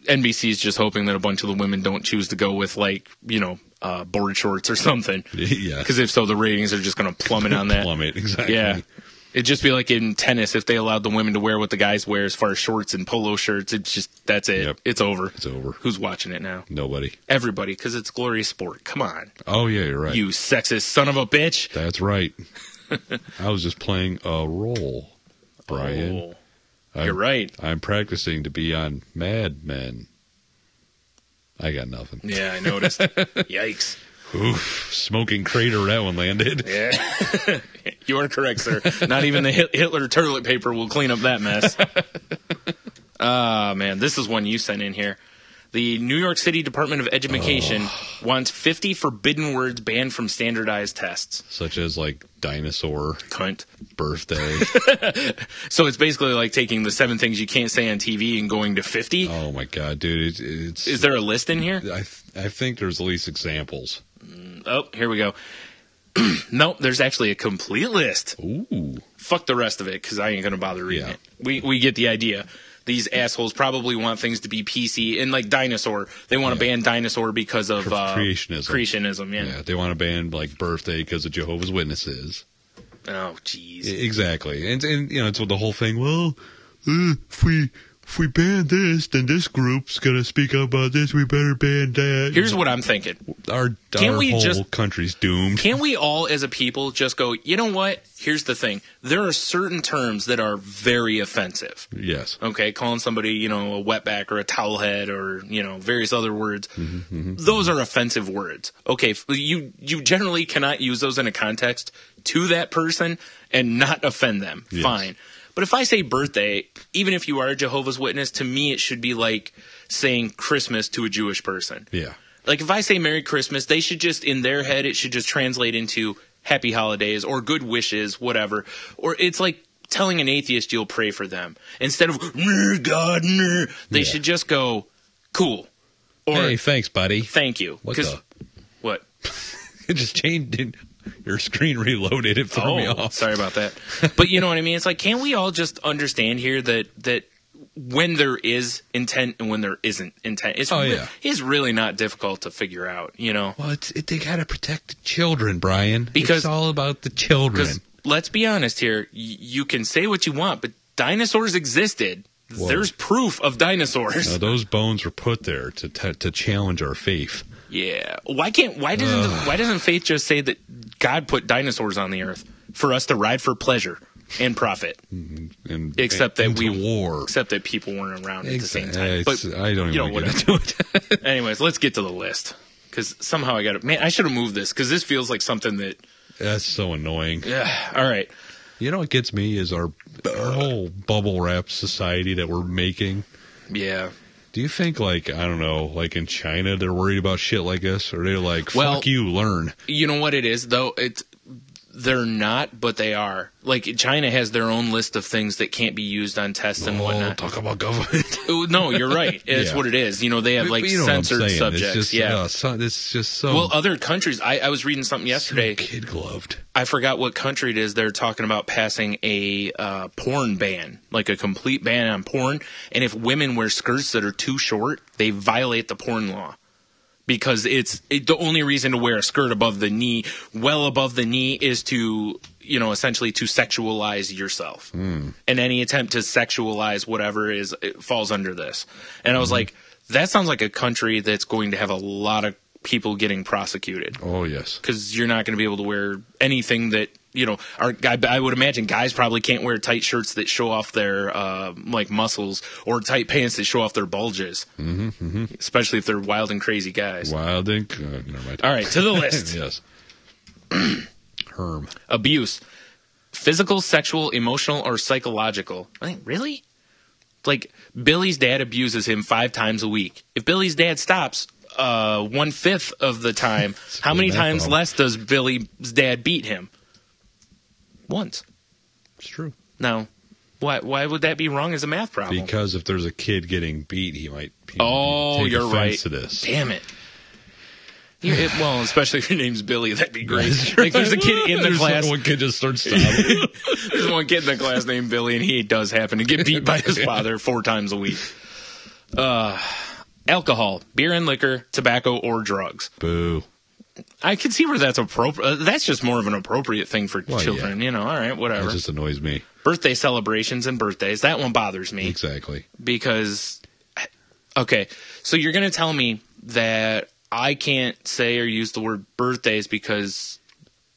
N B C's just hoping that a bunch of the women don't choose to go with, like, you know, uh, board shorts or something. Yeah. Because if so, the ratings are just going to plummet on that. Plummet, exactly. Yeah. It'd just be like in tennis if they allowed the women to wear what the guys wear as far as shorts and polo shirts. It's just, that's it. Yep. It's over. It's over. Who's watching it now? Nobody. Everybody, because it's glorious sport. Come on. Oh, yeah, you're right. You sexist son of a bitch. That's right. I was just playing a role, Brian. Oh, you're right. I'm practicing to be on Mad Men. I got nothing. Yeah, I noticed. Yikes. Oof, smoking crater that one landed. Yeah. You are correct, sir. Not even the Hitler toilet paper will clean up that mess. Ah, uh, man, this is one you sent in here. The New York City Department of Education oh. wants fifty forbidden words banned from standardized tests. Such as, like, dinosaur. Cunt. Birthday. So it's basically like taking the seven things you can't say on T V and going to fifty? Oh, my God, dude. It, it's, is there a list in here? I, th- I think there's at least examples. Oh, here we go. Nope, there's actually a complete list. Ooh. Fuck the rest of it, because I ain't going to bother reading yeah. it. We we get the idea. These assholes probably want things to be P C, and like dinosaur, they want to yeah. ban dinosaur because of uh, creationism. Creationism, yeah. yeah. They want to ban like birthday because of Jehovah's Witnesses. Oh, jeez. Exactly, and and you know it's the whole thing. Well, uh, if we if we ban this, then this group's gonna speak up about this. We better ban that. Here's what I'm thinking: our, our whole just, country's doomed. Can we all, as a people, just go? You know what? Here's the thing. There are certain terms that are very offensive. Yes. Okay, calling somebody, you know, a wetback or a towelhead or, you know, various other words. Mm-hmm, mm-hmm. Those are offensive words. Okay, you you generally cannot use those in a context to that person and not offend them. Yes. Fine. But if I say birthday, even if you are a Jehovah's Witness, to me it should be like saying Christmas to a Jewish person. Yeah. Like if I say Merry Christmas, they should just, in their head, it should just translate into Happy Holidays or Good Wishes, whatever. Or it's like telling an atheist you'll pray for them. Instead of, God, nah, they yeah. should just go, cool. Or, hey, thanks, buddy. Thank you. What the? What? It just changed. It, your screen reloaded. It threw oh, me off. Sorry about that. But you know what I mean? It's like, can't we all just understand here that that when there is intent and when there isn't intent. It's, oh, yeah. It's really not difficult to figure out, you know. Well, it's, it, they got to protect the children, Brian. Because, it's all about the children. Let's be honest here. Y- you can say what you want, but dinosaurs existed. Whoa. There's proof of dinosaurs. Now, those bones were put there to t- to challenge our faith. Yeah. Why can't? Why doesn't? Ugh. Why doesn't faith just say that God put dinosaurs on the earth for us to ride for pleasure and profit? And, except and, that we war. Except that people weren't around at the same time. But I don't even want to get into it. Anyways, let's get to the list because somehow I got it. Man, I should have moved this because this feels like something that. That's so annoying. Yeah. All right. You know what gets me is our, our whole bubble wrap society that we're making. Yeah. Do you think, like, I don't know, like in China they're worried about shit like this? Or they're like, well, fuck you, learn. You know what it is, though? It's, they're not, but they are. Like, China has their own list of things that can't be used on tests and oh, whatnot. Talk about government. No, you're right. It's yeah. what it is. You know, they have, like, but, but you know censored subjects. It's just, yeah. Uh, so, it's just so... Well, other countries... I, I was reading something yesterday. So kid-gloved. I forgot what country it is. They're talking about passing a uh, porn ban, like a complete ban on porn. And if women wear skirts that are too short, they violate the porn law. Because it's it, the only reason to wear a skirt above the knee, well above the knee, is to, you know, essentially to sexualize yourself. Mm. And any attempt to sexualize whatever is it falls under this. And mm-hmm. I was like, that sounds like a country that's going to have a lot of people getting prosecuted. Oh, yes. Because you're not going to be able to wear anything that, you know, our, I, I would imagine guys probably can't wear tight shirts that show off their, uh, like, muscles or tight pants that show off their bulges, mm-hmm, mm-hmm. especially if they're wild and crazy guys. Wild and uh, never mind. All right, to the list. Yes. Herm. Abuse. Physical, sexual, emotional, or psychological. I think, really? Like, Billy's dad abuses him five times a week. If Billy's dad stops uh, one-fifth of the time, how many times problem. less does Billy's dad beat him? Once. It's true. Now, why why would that be wrong as a math problem? Because if there's a kid getting beat, he might he oh, take you're right. to this. Damn it. It. Well, especially if your name's Billy, that'd be great. Like, there's a kid in the there's class. One kid just starts sobbing. There's one kid in the class named Billy, and he does happen to get beat by his father four times a week. Uh, alcohol, beer and liquor, tobacco, or drugs. Boo. I can see where that's appropriate. That's just more of an appropriate thing for well, children, yeah. you know. All right, whatever. It just annoys me. Birthday celebrations and birthdays. That one bothers me. Exactly. Because, okay, so you're going to tell me that I can't say or use the word birthdays because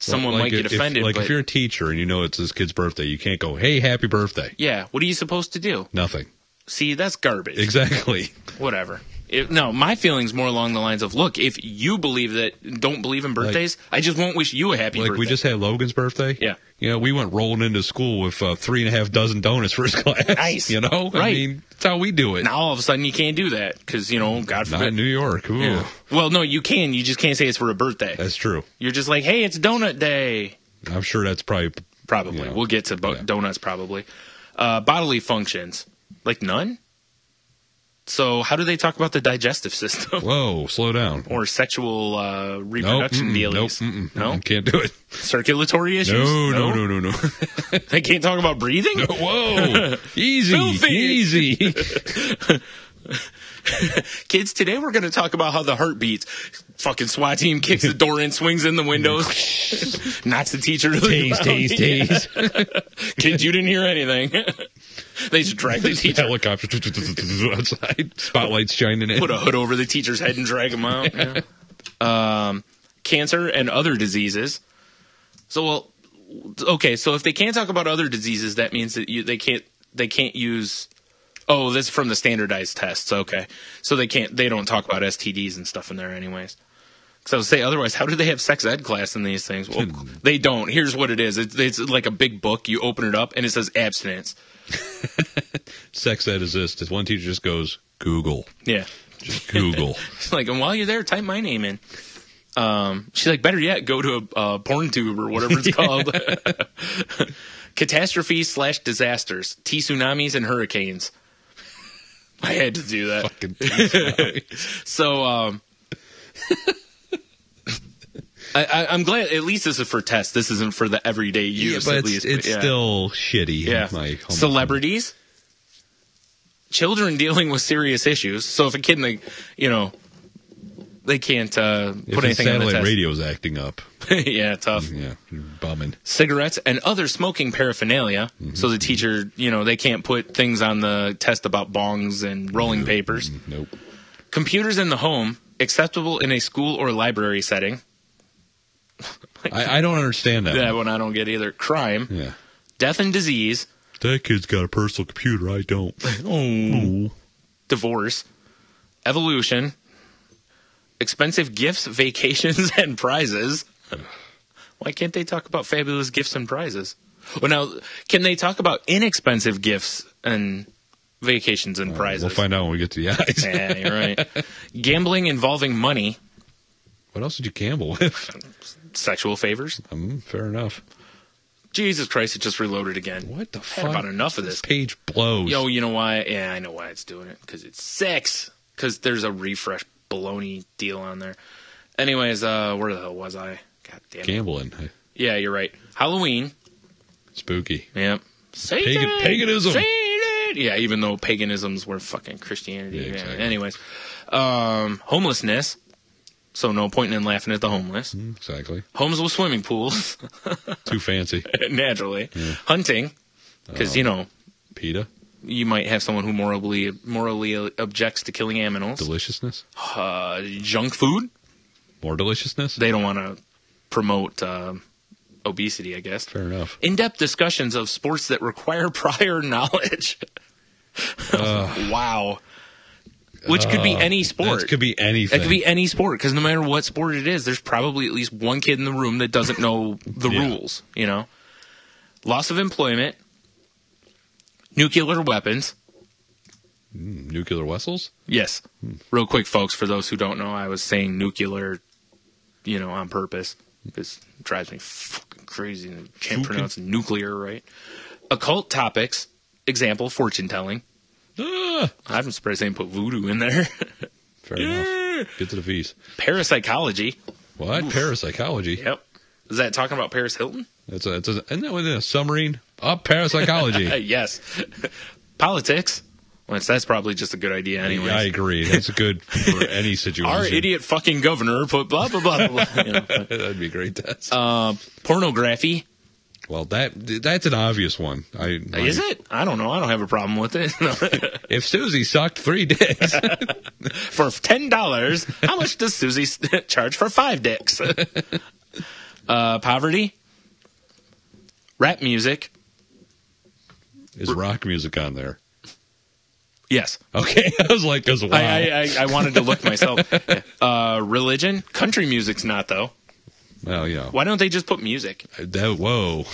someone well, like might if, get offended. If, like but, if you're a teacher and you know it's this kid's birthday, you can't go, hey, happy birthday. Yeah, what are you supposed to do? Nothing. See, that's garbage. Exactly. Whatever. It, no, my feeling's more along the lines of, look, if you believe that, don't believe in birthdays, like, I just won't wish you a happy like birthday. Like, we just had Logan's birthday. Yeah. You know, we went rolling into school with uh, three and a half dozen donuts for his class. Nice. You know? Right. I mean, that's how we do it. Now, all of a sudden, you can't do that because, you know, God forbid. Not in New York. Ooh. Yeah. Well, no, you can. You just can't say it's for a birthday. That's true. You're just like, hey, it's donut day. I'm sure that's probably. Probably. You know, we'll get to bo- yeah. donuts probably. Uh, bodily functions. Like, none? So how do they talk about the digestive system? Whoa, slow down. Or sexual uh, reproduction nope, dealies? Nope, mm-mm, no, can't do it. Circulatory issues? No, no, no, no, no. no. They can't talk about breathing? No, whoa, easy, easy. Kids, today we're going to talk about how the heart beats. Fucking SWAT team kicks the door in, swings in the windows, knocks the teacher to the ground. Tease, tease, tease. Kids, you didn't hear anything. They just drag the teacher. Helicopter outside. Spotlights shining in. Put a hood over the teacher's head and drag him out. Yeah. Um, cancer and other diseases. So, well, okay, so if they can't talk about other diseases, that means that you, they can't they can't use... Oh, this is from the standardized tests. Okay. So they can't, they don't talk about S T Ds and stuff in there anyways. So say otherwise, how do they have sex ed class in these things? Well, they don't. Here's what it is. It's, it's like a big book. You open it up and it says abstinence. Sex ed is this. This one teacher just goes, Google. Yeah. Just Google. She's like, and while you're there, type my name in. Um, she's like, better yet, go to a uh, porn tube or whatever it's called. Catastrophes slash disasters. Tea tsunamis and hurricanes. I had to do that. Fucking so um, I, I, I'm glad at least this is for tests. This isn't for the everyday use. Yeah, but at it's, least. it's yeah. still shitty. Yeah. Celebrities. children dealing with serious issues. So if a kid, in the, you know, they can't uh, put anything on the test. Satellite radio's acting up. Yeah, tough. Yeah, bumming. Cigarettes and other smoking paraphernalia. Mm-hmm. So the teacher, you know, they can't put things on the test about bongs and rolling nope. papers. Nope. Computers in the home, acceptable in a school or library setting. I, I don't understand that. That one I don't get either. Crime. Yeah. Death and disease. That kid's got a personal computer. I don't. Oh. Divorce. Evolution. Expensive gifts, vacations, and prizes. Why can't they talk about fabulous gifts and prizes? Well, now, can they talk about inexpensive gifts and vacations and uh, prizes? We'll find out when we get to the eyes. Yeah, you're right. Gambling involving money. What else did you gamble with? Sexual favors. Um, fair enough. Jesus Christ, it just reloaded again. What the fuck? Had about enough of this. This page blows. Yo, you know why? Yeah, I know why it's doing it. Because it's sex. Because there's a refresh baloney deal on there. Anyways, uh, where the hell was I? God damn it. Gambling. Yeah, you're right. Halloween. Spooky. Yep. Satan. Pagan, paganism. Satan. Yeah, even though paganisms were fucking Christianity. Yeah, exactly. Anyways. Um, homelessness. So no pointing and laughing at the homeless. Exactly. Homes with swimming pools. Too fancy. Naturally. Yeah. Hunting. Because, um, you know. PETA. You might have someone who morally morally objects to killing animals. Deliciousness. Uh, junk food. More deliciousness. They don't want to promote uh, obesity, I guess. Fair enough. In-depth discussions of sports that require prior knowledge. uh. Wow. Which could be any sport. It could be anything. It could be any sport, because no matter what sport it is, there's probably at least one kid in the room that doesn't know the yeah. rules, you know? Loss of employment, nuclear weapons. Mm, nuclear vessels? Yes. Mm. Real quick, folks, for those who don't know, I was saying nuclear, you know, on purpose, because it drives me fucking crazy. I can't pronounce nuclear right. Occult topics, example, fortune-telling. I'm surprised they didn't put voodoo in there. Fair yeah. enough. Get to the V's. Parapsychology. What? Oof. Parapsychology? Yep. Is that talking about Paris Hilton? That's a, that's a, isn't that within a submarine? Up parapsychology. Yes. Politics. Well, that's probably just a good idea anyway. Yeah, I agree. That's good for any situation. Our idiot fucking governor put blah, blah, blah, blah. You know, that'd be great. That's... Uh, pornography. Well, that that's an obvious one. I, my, Is it? I don't know. I don't have a problem with it. If Susie sucked three dicks. For ten dollars, how much does Susie charge for five dicks? Uh, poverty. Rap music. Is rock music on there? Yes. Okay. I was like, wow. I, I, I wanted to look myself. Uh, religion. Country music's not, though. Well, you know. Why don't they just put music? That, whoa.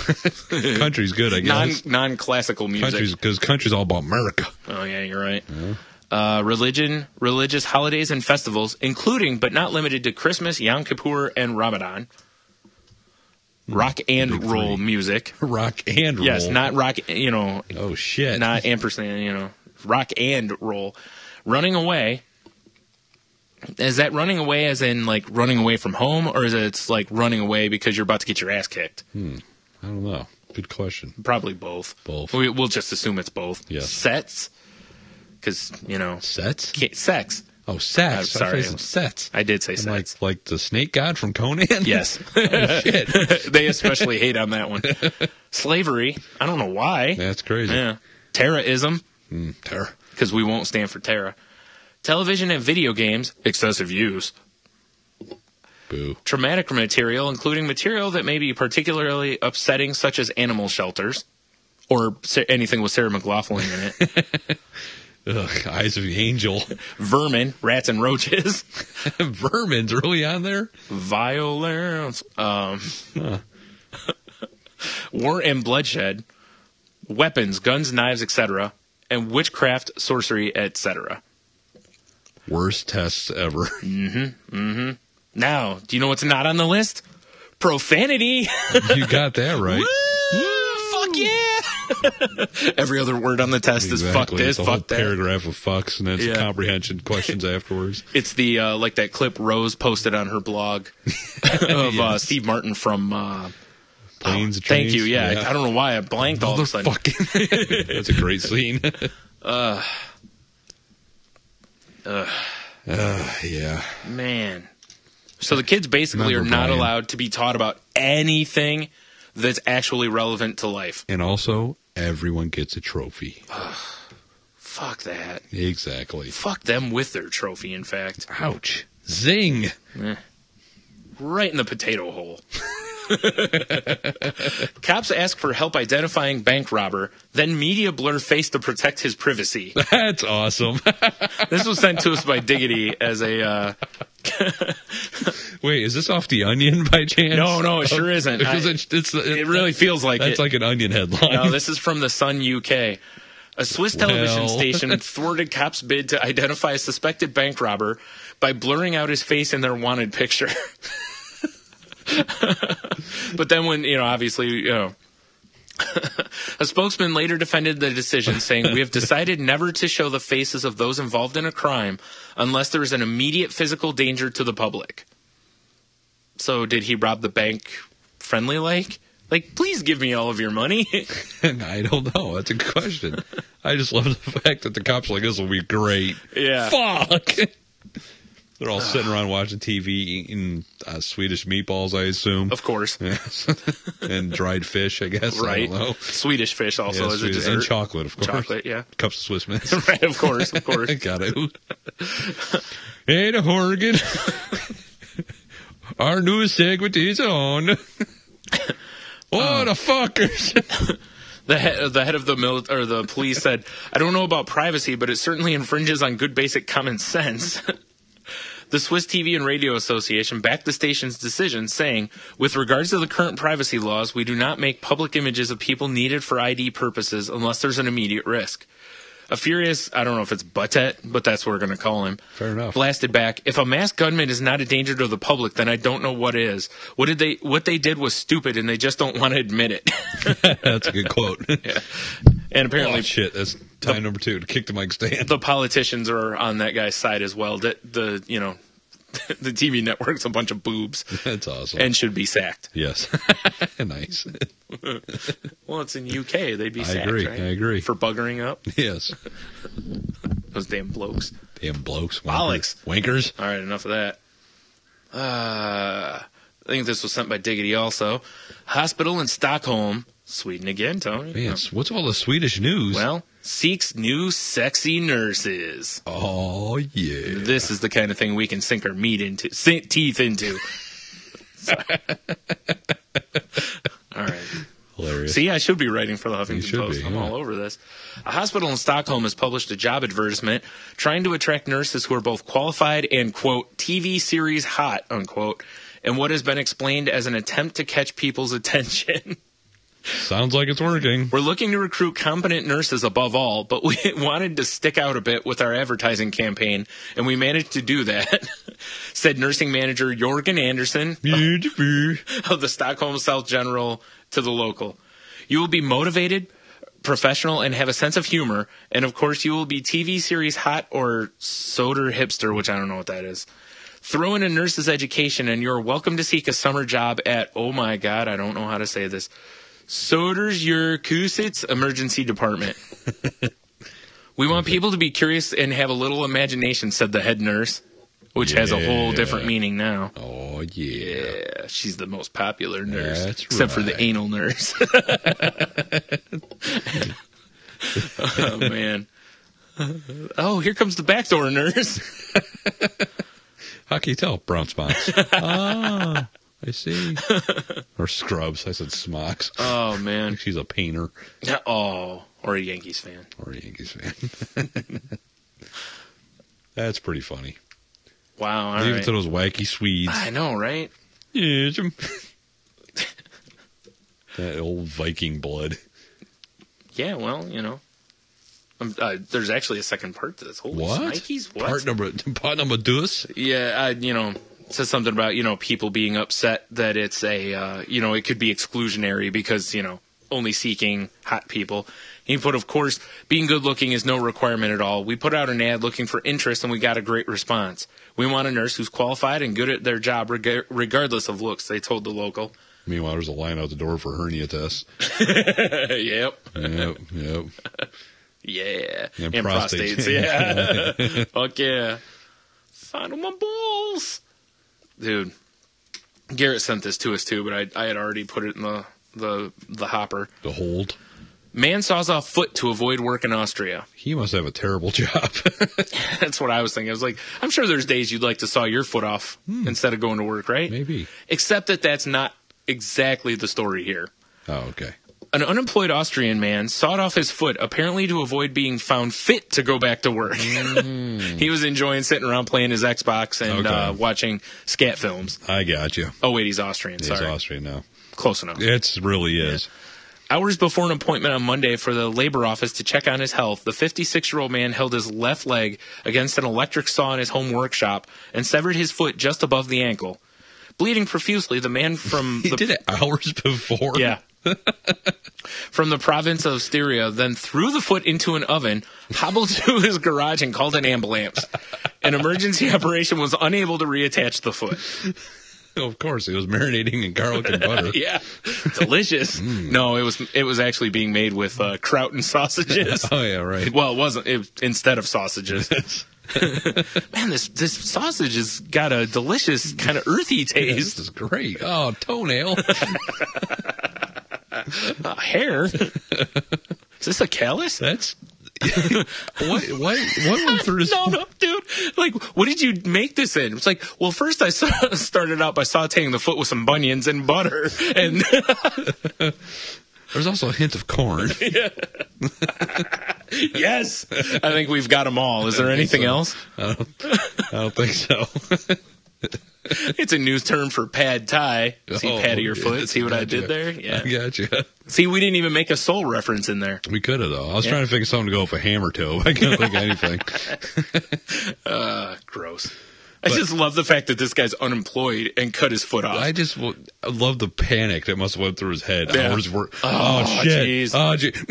Country's good, I guess. Non, non-classical music. Because country's all about America. Oh, yeah, you're right. Yeah. Uh, religion, religious holidays and festivals, including but not limited to Christmas, Yom Kippur, and Ramadan. Rock and Big roll three. Music. Rock and roll. Yes, not rock, you know. Oh, shit. Not ampersand, you know. Rock and roll. Running away. Is that running away as in, like, running away from home, or is it it's like running away because you're about to get your ass kicked? Hmm. I don't know. Good question. Probably both. Both. We, we'll just assume it's both. Yes. Sets, because, you know. Sets? Sex. Oh, sex. Uh, sorry. I sets. I did say and sets. Like, like the snake god from Conan? Yes. Oh, shit. They especially hate on that one. Slavery. I don't know why. That's crazy. Yeah. Terrorism. Mm, terror. Because we won't stand for terror. Television and video games, excessive use. Boo. Traumatic material, including material that may be particularly upsetting, such as animal shelters, or anything with Sarah McLachlan in it. Ugh, Eyes of the Angel. Vermin, rats and roaches. Vermin's really on there? Violence. Um, huh. War and bloodshed. Weapons, guns, knives, et cetera. And witchcraft, sorcery, et cetera. Worst tests ever. Mm-hmm. Mm-hmm. Now, do you know what's not on the list? Profanity. You got that right. Woo, woo, fuck yeah. Every other word on the test exactly. is fuck this, it's fuck a whole that. Paragraph of fucks, and then yeah. comprehension questions afterwards. It's the uh, like that clip Rose posted on her blog of yes. uh, Steve Martin from. Uh, Planes, oh, thank you. Yeah, yeah, I don't know why I blanked all of a sudden. That's a great scene. uh Ugh. Uh, yeah. Man. So the kids basically Remember are not Brian. allowed to be taught about anything that's actually relevant to life. And also, everyone gets a trophy. Ugh. Fuck that. Exactly. Fuck them with their trophy, in fact. Ouch. Zing. Eh. Right in the potato hole. Cops ask for help identifying bank robber, then media blur face to protect his privacy. That's awesome. This was sent to us by Diggity as a... Uh... Wait, is this off The Onion by chance? No, no, it sure isn't. I, it's, it's, it, it really feels like that's it. That's like an Onion headline. No, this is from The Sun U K. A Swiss television well. station thwarted cops' bid to identify a suspected bank robber by blurring out his face in their wanted picture. But then when, you know, obviously, you know, a spokesman later defended the decision, saying, "We have decided never to show the faces of those involved in a crime unless there is an immediate physical danger to the public." So did he rob the bank friendly like? Like, please give me all of your money. I don't know. That's a good question. I just love the fact that the cops are like, this will be great. Yeah. Fuck. They're all sitting around watching T V, eating uh, Swedish meatballs, I assume. Of course. Yes. And dried fish, I guess. Right. I don't know. Swedish fish also yeah, as Swedish. a dessert. And chocolate, of course. Chocolate, yeah. Cups of Swiss mints. Right, of course, of course. Got it. Hey, the Horgan. Our new segment is on. What the um, fuckers? The head, the head of the mil- or the police said, "I don't know about privacy, but it certainly infringes on good basic common sense." The Swiss T V and Radio Association backed the station's decision, saying, "With regards to the current privacy laws, we do not make public images of people needed for I D purposes unless there's an immediate risk." A furious, I don't know if it's Buttet, but that's what we're going to call him. Fair enough. Blasted back, "If a masked gunman is not a danger to the public, then I don't know what is. What did they? What they did was stupid, and they just don't want to admit it." That's a good quote. Yeah. And apparently, oh, shit, that's time the, number two to kick the mic stand. The politicians are on that guy's side as well. The, the you know, the T V network's a bunch of boobs. That's awesome. And should be sacked. Yes. Nice. Well, it's in U K. They'd be I sacked, agree. right? I agree. For buggering up? Yes. Those damn blokes. Damn blokes. Bollocks. Winkers. All right, enough of that. Uh, I think this was sent by Diggity also. Hospital in Stockholm, Sweden again, Tony. Man, no. What's all the Swedish news? Well, seeks new sexy nurses. Oh, yeah. This is the kind of thing we can sink our meat into, sink teeth into. All right. Hilarious. See, I should be writing for the Huffington Post. Be, yeah. I'm all over this. A hospital in Stockholm has published a job advertisement trying to attract nurses who are both qualified and, quote, T V series hot, unquote, and what has been explained as an attempt to catch people's attention. Sounds like it's working. "We're looking to recruit competent nurses above all, but we wanted to stick out a bit with our advertising campaign, and we managed to do that," said nursing manager Jorgen Anderson of, of the Stockholm South General to the local. "You will be motivated, professional, and have a sense of humor, and of course you will be T V series hot or soda hipster," which I don't know what that is. "Throw in a nurse's education, and you're welcome to seek a summer job at," oh my God, I don't know how to say this, "Soder's your Kusitz Emergency Department." "We want people to be curious and have a little imagination," said the head nurse, which yeah. has a whole different meaning now. Oh, yeah. Yeah, she's the most popular nurse, That's except right. for the anal nurse. Oh, man. Oh, here comes the backdoor nurse. How can you tell? Brown spots. Ah. I see. Or scrubs. I said smocks. Oh, man. She's a painter. Oh, or a Yankees fan. Or a Yankees fan. That's pretty funny. Wow, all right. Leave it to those wacky Swedes. I know, right? Yeah. That old Viking blood. Yeah, well, you know. Um, uh, there's actually a second part to this. Holy what? Nikes? What? Part number, part number dos? Yeah, I, you know... says something about, you know, people being upset that it's a, uh, you know, it could be exclusionary because, you know, only seeking hot people. He put, of course, being good looking is no requirement at all. "We put out an ad looking for interest and we got a great response. We want a nurse who's qualified and good at their job reg- regardless of looks," they told the local. Meanwhile, there's a line out the door for hernia tests. Yep. Yep, yep. Yeah. And, and prostates. prostates. Yeah. Fuck yeah. Find my balls. Dude. Garrett sent this to us, too, but I, I had already put it in the, the, the hopper. The hold. Man saws off foot to avoid work in Austria. He must have a terrible job. That's what I was thinking. I was like, I'm sure there's days you'd like to saw your foot off hmm. instead of going to work, right? Maybe. Except that that's not exactly the story here. Oh, okay. An unemployed Austrian man sawed off his foot, apparently to avoid being found fit to go back to work. Mm. He was enjoying sitting around playing his Xbox and okay. uh, watching scat films. I got you. Oh, wait, he's Austrian. He's sorry. Austrian now. Close enough. It really is. Yeah. Hours before an appointment on Monday for the labor office to check on his health, the fifty-six-year-old man held his left leg against an electric saw in his home workshop and severed his foot just above the ankle. Bleeding profusely, the man from... he the did it hours before? Yeah. From the province of Styria, then threw the foot into an oven, hobbled to his garage, and called an ambulance. An emergency operation was unable to reattach the foot. Of course, it was marinating in garlic and butter. Yeah, delicious. Mm. No, it was it was actually being made with uh, kraut and sausages. Oh yeah, right. Well, it wasn't. It, instead of sausages. Man, this this sausage has got a delicious kind of earthy taste. Yeah, this is great. Oh, toenail. Uh, hair? Is this a callus? That's what? What? What went through this? No, no, dude. Like, what did you make this in? It's like, well, first I started out by sautéing the foot with some bunions and butter, and there's also a hint of corn. Yeah. Yes, I think we've got them all. Is there anything so. else? I don't, I don't think so. It's a new term for pad thai. See, oh, pad of your foot. Yeah, see what I did you. there? Yeah. I gotcha. See, we didn't even make a soul reference in there. We could have, though. I was yeah. trying to figure something to go for hammer toe. I couldn't think of anything. uh, gross. But I just love the fact that this guy's unemployed and cut his foot off. I just I love the panic that must have went through his head. Yeah. Hours work. Oh, oh shit. Geez. Oh, geez.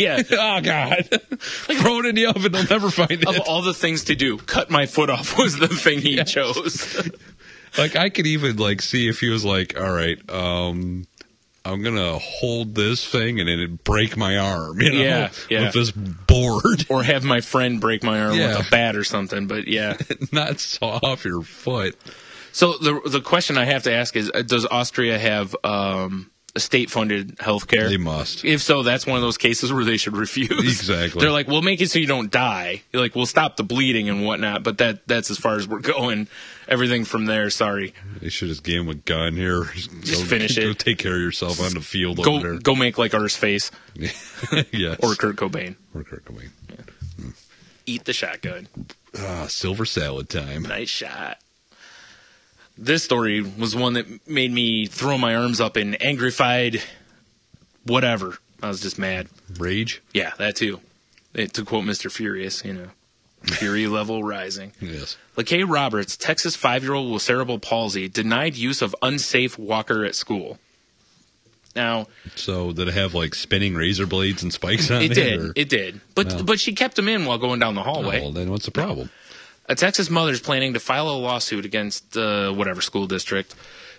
Yeah. Oh, God. Like, throw it in the oven. They'll never find it. Of all the things to do, cut my foot off was the thing he yes. chose. Like, I could even, like, see if he was like, all right, um... I'm going to hold this thing and it'd break my arm, you know, yeah, yeah. with this board. Or have my friend break my arm yeah. with a bat or something, but yeah. Not saw off your foot. So the the question I have to ask is, does Austria have um, state-funded health care? They must. If so, that's one of those cases where they should refuse. Exactly. They're like, we'll make it so you don't die. You're like, we'll stop the bleeding and whatnot, but that that's as far as we're going. Everything from there, sorry. They should just game a gun here. Just go, finish go it. Take care of yourself on the field go, over there. Go make like Earth's face. Yes. Or Kurt Cobain. Or Kurt Cobain. Yeah. Mm. Eat the shotgun. Ah, silver salad time. Nice shot. This story was one that made me throw my arms up in angrified whatever. I was just mad. Rage? Yeah, that too. It, to quote Mister Furious, you know. Fury level rising. Yes. LaKay Roberts, Texas five-year-old with cerebral palsy, denied use of unsafe walker at school. Now, so did it have like spinning razor blades and spikes on it? It did. Or? It did. But no. but she kept him in while going down the hallway. Well, then what's the problem? A Texas mother is planning to file a lawsuit against the uh, whatever school district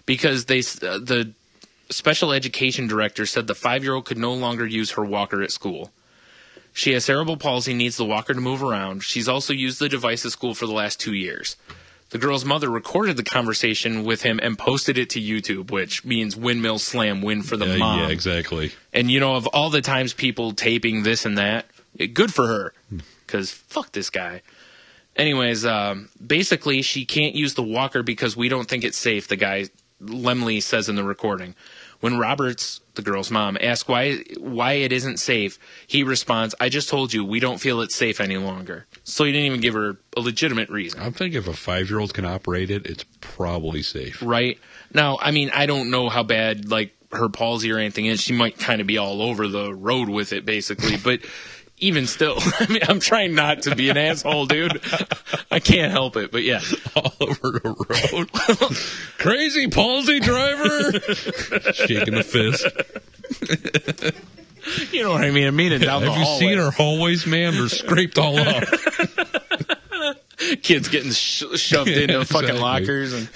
because they uh, the special education director said the five-year-old could no longer use her walker at school. She has cerebral palsy, needs the walker to move around. She's also used the device at school for the last two years. The girl's mother recorded the conversation with him and posted it to YouTube, which means windmill slam win for the uh, mom. Yeah, exactly. And, you know, of all the times people taping this and that, it, good for her because fuck this guy. Anyways, um, basically she can't use the walker because we don't think it's safe, the guy Lemley says in the recording. When Roberts, the girl's mom, asks why why it isn't safe, he responds, I just told you, we don't feel it's safe any longer. So he didn't even give her a legitimate reason. I'm thinking if a five-year-old can operate it, it's probably safe. Right. Now, I mean, I don't know how bad, like, her palsy or anything is. She might kind of be all over the road with it, basically. But even still, I mean, I'm trying not to be an asshole, dude. I can't help it, but yeah. All over the road. Crazy palsy driver. Shaking the fist. You know what I mean? I mean it down yeah, the hallway. Have you seen her hallways, man? They're scraped all up. kids getting sh- shoved into exactly. fucking lockers. And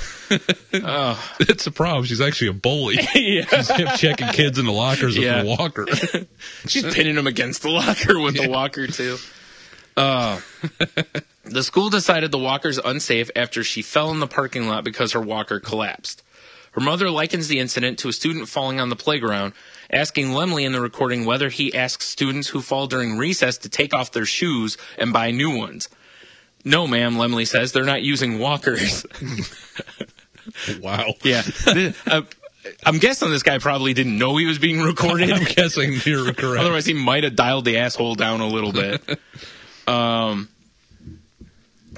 oh. It's a problem. She's actually a bully. Yeah. She's kept checking kids in the lockers with yeah. the walker. She's pinning them against the locker with yeah. the walker, too. Oh. The school decided the walker's unsafe after she fell in the parking lot because her walker collapsed. Her mother likens the incident to a student falling on the playground, asking Lemley in the recording whether he asks students who fall during recess to take off their shoes and buy new ones. No, ma'am, Lemley says, they're not using walkers. Wow. Yeah. uh, I'm guessing this guy probably didn't know he was being recorded. I'm guessing you're correct. Otherwise, he might have dialed the asshole down a little bit. Um,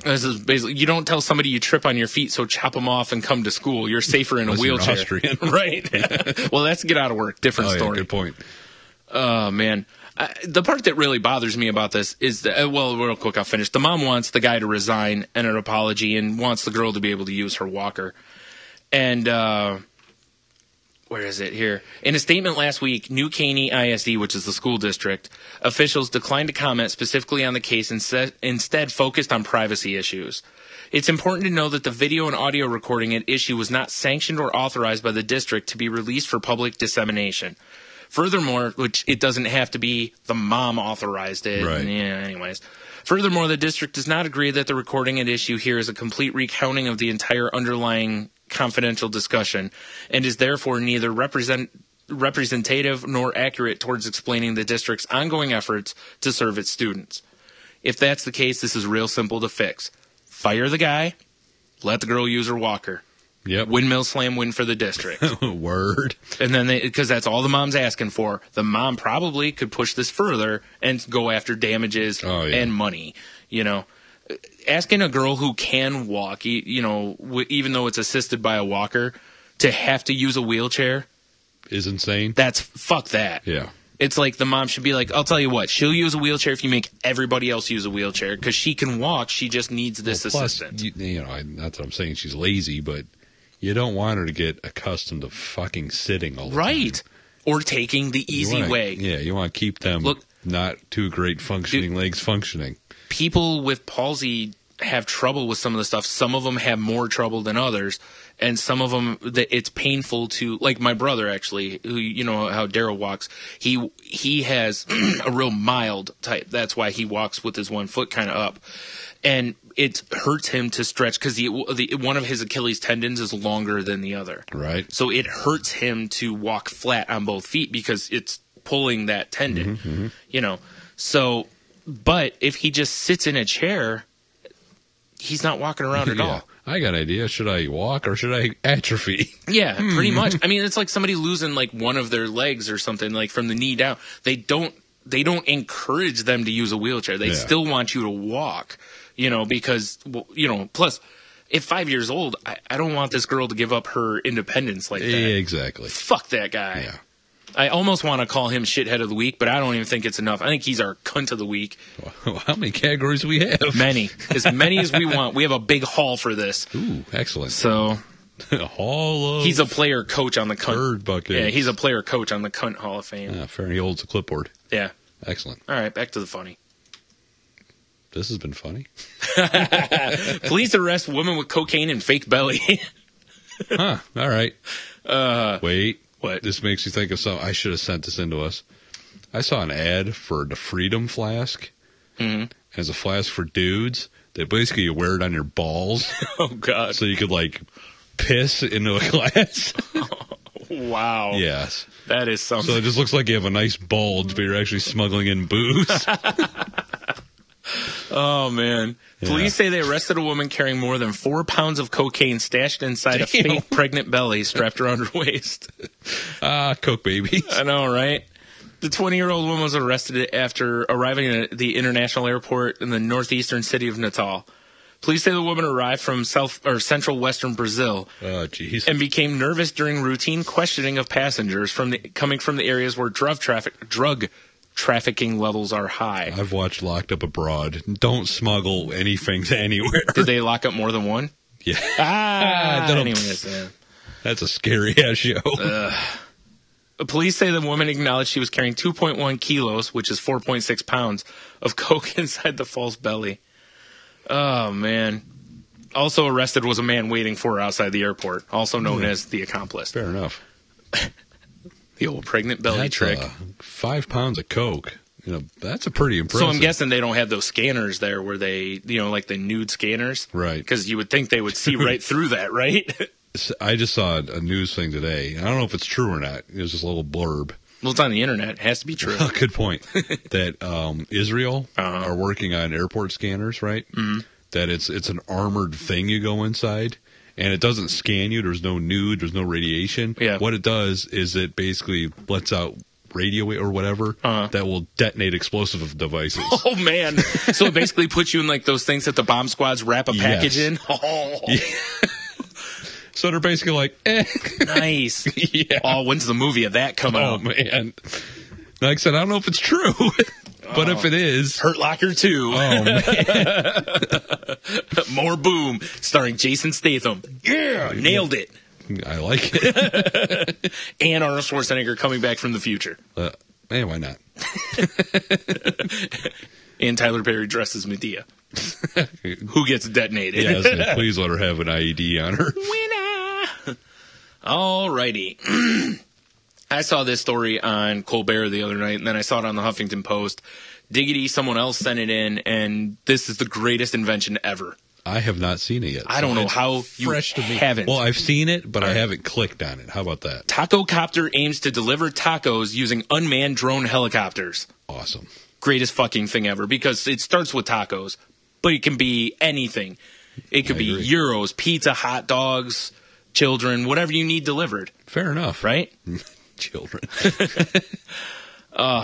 this is basically, you don't tell somebody you trip on your feet, so chop them off and come to school. You're safer in a wheelchair. Right. Well, that's get out of work. Different oh, story. Yeah, good point. Oh, man. I, the part that really bothers me about this is that, well, real quick, I'll finish. The mom wants the guy to resign and an apology and wants the girl to be able to use her walker. And, uh, where is it here? In a statement last week, New Caney I S D, which is the school district, officials declined to comment specifically on the case and se- instead focused on privacy issues. It's important to know that the video and audio recording at issue was not sanctioned or authorized by the district to be released for public dissemination. Furthermore, which it doesn't have to be, the mom authorized it. Right. Yeah, anyways. Furthermore, the district does not agree that the recording at issue here is a complete recounting of the entire underlying confidential discussion and is therefore neither represent, representative nor accurate towards explaining the district's ongoing efforts to serve its students. If that's the case, this is real simple to fix. Fire the guy, let the girl use her walker. Yep. Windmill slam win for the district. Word. And then they, because that's all the mom's asking for. The mom probably could push this further and go after damages oh, yeah. and money, you know. Asking a girl who can walk, you know, even though it's assisted by a walker, to have to use a wheelchair is insane. That's fuck that. Yeah. It's like the mom should be like, I'll tell you what, she'll use a wheelchair if you make everybody else use a wheelchair because she can walk. She just needs this well, plus, assistance. You, you know, I, that's what I'm saying. She's lazy, but you don't want her to get accustomed to fucking sitting all the right. time. Right. Or taking the easy wanna, way. Yeah. You want to keep them Look, not too great functioning dude, legs functioning. People with palsy have trouble with some of the stuff. Some of them have more trouble than others, and some of them that it's painful to. Like my brother, actually, who you know how Daryl walks. He he has a real mild type. That's why he walks with his one foot kind of up, and it hurts him to stretch because the, the one of his Achilles tendons is longer than the other. Right. So it hurts him to walk flat on both feet because it's pulling that tendon. Mm-hmm, mm-hmm. You know, so. But if he just sits in a chair, he's not walking around at yeah. all. I got an idea. Should I walk or should I atrophy? Yeah, hmm. pretty much. I mean, it's like somebody losing like one of their legs or something, like from the knee down. They don't they don't encourage them to use a wheelchair. They yeah. still want you to walk, you know, because, you know, plus at five years old, I, I don't want this girl to give up her independence like that. Yeah, exactly. Fuck that guy. Yeah. I almost want to call him shithead of the week, but I don't even think it's enough. I think he's our cunt of the week. Well, how many categories do we have? Many. As many as we want. We have a big haul for this. Ooh, excellent. So, a haul of... He's a player coach on the cunt. Third bucket. Yeah, he's a player coach on the cunt Hall of Fame. Yeah, fair. He holds a clipboard. Yeah. Excellent. All right, back to the funny. This has been funny. Police arrest woman with cocaine and fake belly. Huh, all right. Uh, Wait. What? This makes you think of something. I should have sent this into us. I saw an ad for the Freedom Flask. Mm-hmm. As a flask for dudes that basically you wear it on your balls. Oh, God. So you could, like, piss into a glass. Oh, wow. Yes. That is something. So it just looks like you have a nice bulge, but you're actually smuggling in booze. Oh, man. Yeah. Police say they arrested a woman carrying more than four pounds of cocaine stashed inside Damn. a fake pregnant belly strapped around her waist. Ah, uh, coke babies. I know, right? The twenty-year-old woman was arrested after arriving at the international airport in the northeastern city of Natal. Police say the woman arrived from south or central western Brazil oh, geez. and became nervous during routine questioning of passengers from the, coming from the areas where drug traffic drug trafficking levels are high. I've watched Locked Up Abroad. Don't smuggle anything to anywhere. Did they lock up more than one? Yeah. Ah, don't anyways, yeah. That's a scary-ass show. Uh, police say the woman acknowledged she was carrying two point one kilos, which is four point six pounds, of coke inside the false belly. Oh, man. Also arrested was a man waiting for her outside the airport, also known mm. as the accomplice. Fair enough. The old pregnant belly that's trick. A, five pounds of coke. You know, that's a pretty impressive. So I'm guessing they don't have those scanners there where they, you know, like the nude scanners. Right. Because you would think they would see right through that, right? I just saw a news thing today. I don't know if it's true or not. It was just a little blurb. Well, it's on the internet. It has to be true. Good point. That um, Israel uh-huh. are working on airport scanners, right? Mm-hmm. That it's it's an armored thing you go inside, and it doesn't scan you. There's no nude. There's no radiation. Yeah. What it does is it basically lets out radio or whatever uh-huh. that will detonate explosive devices. Oh, man. So it basically puts you in like those things that the bomb squads wrap a package yes. in? Oh. Yeah. So they're basically like, eh. Nice. Yeah. Oh, when's the movie of that coming out? Oh, man. Like I said, I don't know if it's true, but oh, if it is. Hurt Locker two. Oh, man. More Boom, starring Jason Statham. Yeah. Nailed it. I like it. And Arnold Schwarzenegger coming back from the future. Uh, eh, why not? And Tyler Perry dresses Medea. Who gets detonated. Yes, please let her have an I E D on her. Winner! Alrighty. I saw this story on Colbert the other night, and then I saw it on the Huffington Post. Diggity, someone else sent it in, and this is the greatest invention ever. I have not seen it yet. I don't so know how you fresh to me. Haven't. Well, I've seen it, but right. I haven't clicked on it. How about that? Taco Copter aims to deliver tacos using unmanned drone helicopters. Awesome. Greatest fucking thing ever, because it starts with tacos. But it can be anything. It could be gyros, pizza, hot dogs, children, whatever you need delivered. Fair enough. Right? Children. uh,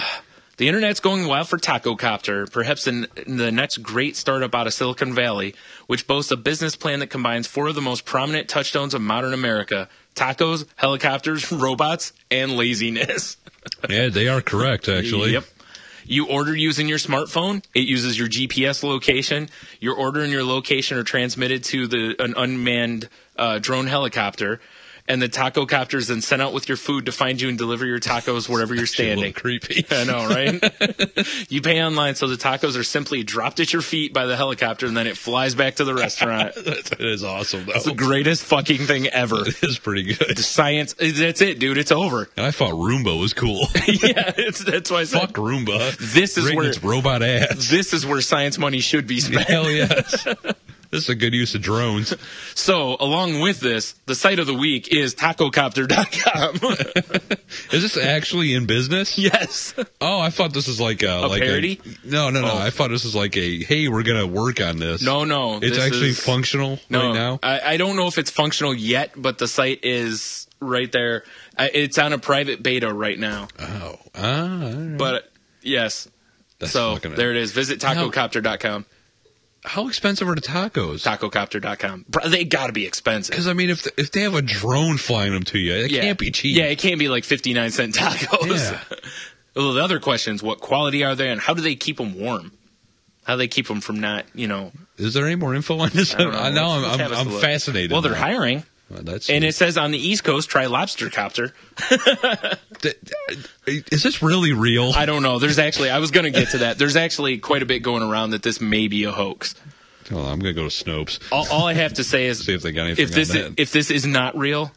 the internet's going wild for Taco Copter, perhaps in the next great startup out of Silicon Valley, which boasts a business plan that combines four of the most prominent touchstones of modern America: tacos, helicopters, robots, and laziness. Yeah, they are correct, actually. Yep. You order using your smartphone. It uses your G P S location. Your order and your location are transmitted to the an unmanned uh, drone helicopter, and the taco copter is then sent out with your food to find you and deliver your tacos wherever you're standing. That's a little creepy. I know, right? You pay online, so the tacos are simply dropped at your feet by the helicopter, and then it flies back to the restaurant. That is awesome, though. It's the greatest fucking thing ever. It is pretty good. The science, that's it, dude. It's over. And I thought Roomba was cool. Yeah, it's, that's why I said. Fuck Roomba. This is Ring where. Its robot ass. This is where science money should be spent. Hell yes. This is a good use of drones. So, along with this, the site of the week is taco copter dot com. Is this actually in business? Yes. Oh, I thought this was like a... A like parody? A, no, no, no. Oh. I thought this was like a, hey, we're going to work on this. No, no. It's actually is, functional no, right now? I, I don't know if it's functional yet, but the site is right there. I, it's on a private beta right now. Oh. Ah, but, yes. That's so, there it is. Visit taco copter dot com. How expensive are the tacos? taco copter dot com. They got to be expensive. Because, I mean, if the, if they have a drone flying them to you, it yeah. can't be cheap. Yeah, it can't be like fifty-nine cent tacos. Yeah. Well, the other question is, what quality are they, and how do they keep them warm? How do they keep them from not, you know. Is there any more info on this? I don't know. I know I'm, I'm, I'm fascinated. Well, they're now. Hiring. Well, that's and neat. It says on the East Coast, try Lobster Copter. Is this really real? I don't know. There's actually, I was going to get to that. There's actually quite a bit going around that this may be a hoax. Oh, I'm going to go to Snopes. All, all I have to say is, see if they got anything if this on that. Is, if this is not real,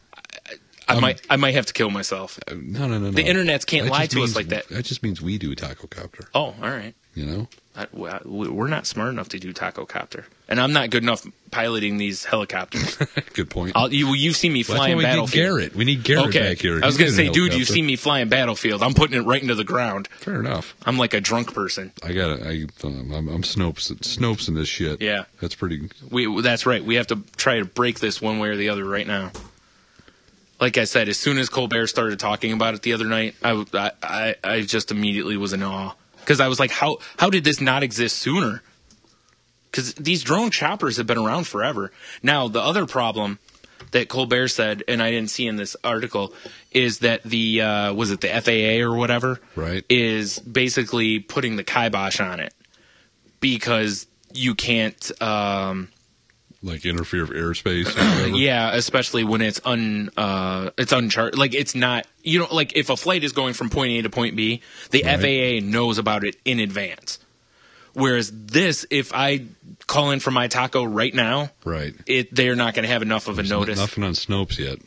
I, I um, might I might have to kill myself. No, no, no, no. The internets can't that lie to means, us like that. That just means we do Taco Copter. Oh, all right. You know? I, we're not smart enough to do Taco Copter, and I'm not good enough piloting these helicopters. Good point. I'll, you, you've seen me flying well, Battlefield. Garrett. We need Garrett okay. back here. I was going to say, dude, you've seen me flying Battlefield. I'm putting it right into the ground. Fair enough. I'm like a drunk person. I got I um, I'm, I'm Snopes, Snopes in this shit. Yeah, that's pretty. We that's right. We have to try to break this one way or the other right now. Like I said, as soon as Colbert started talking about it the other night, I I I, I just immediately was in awe. Because I was like, how how did this not exist sooner? Because these drone choppers have been around forever. Now, the other problem that Colbert said, and I didn't see in this article, is that the, uh, was it the F A A or whatever? Right. Is basically putting the kibosh on it. Because you can't... Um, like interfere with airspace? Yeah, especially when it's un uh, it's uncharted. Like it's not you know like if a flight is going from point A to point B, the right. F A A knows about it in advance. Whereas this, if I call in for my taco right now, right, it, they're not going to have enough of There's a notice. Nothing on Snopes yet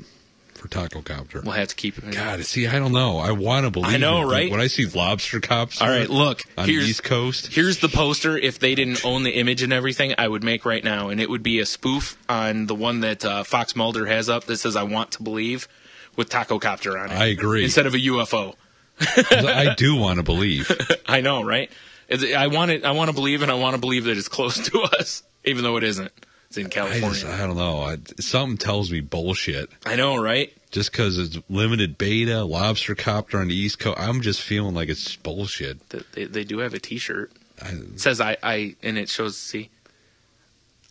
for Taco Copter. We'll have to keep it. God, see, I don't know. I want to believe I know, it, right? When I see Lobster Cops All right, look, on the East Coast. Here's the poster. If they didn't own the image and everything, I would make right now. And it would be a spoof on the one that uh, Fox Mulder has up that says, I want to believe, with Taco Copter on it. I agree. Instead of a U F O. I do want to believe. I know, right? I want it. I want to believe, and I want to believe that it's close to us, even though it isn't. It's in California. I, just, I don't know. I, something tells me bullshit. I know, right? Just because it's limited beta, Lobster Copter on the East Coast, I'm just feeling like it's bullshit. They, they, they do have a T-shirt. I, it says I, I, and it shows. See,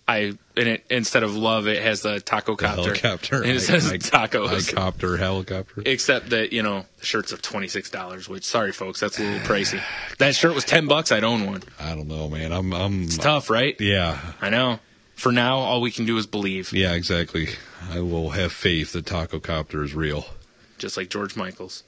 I, and it instead of love, it has a Taco Copter. Helicopter. And it I, says I, tacos. I copter helicopter. Except that, you know, the shirt's of twenty six dollars. Which, sorry folks, that's a little pricey. That shirt was ten bucks. I'd own one. I don't know, man. I'm. I'm. It's tough, right? Yeah. I know. For now, all we can do is believe. Yeah, exactly. I will have faith that Taco Copter is real. Just like George Michael's.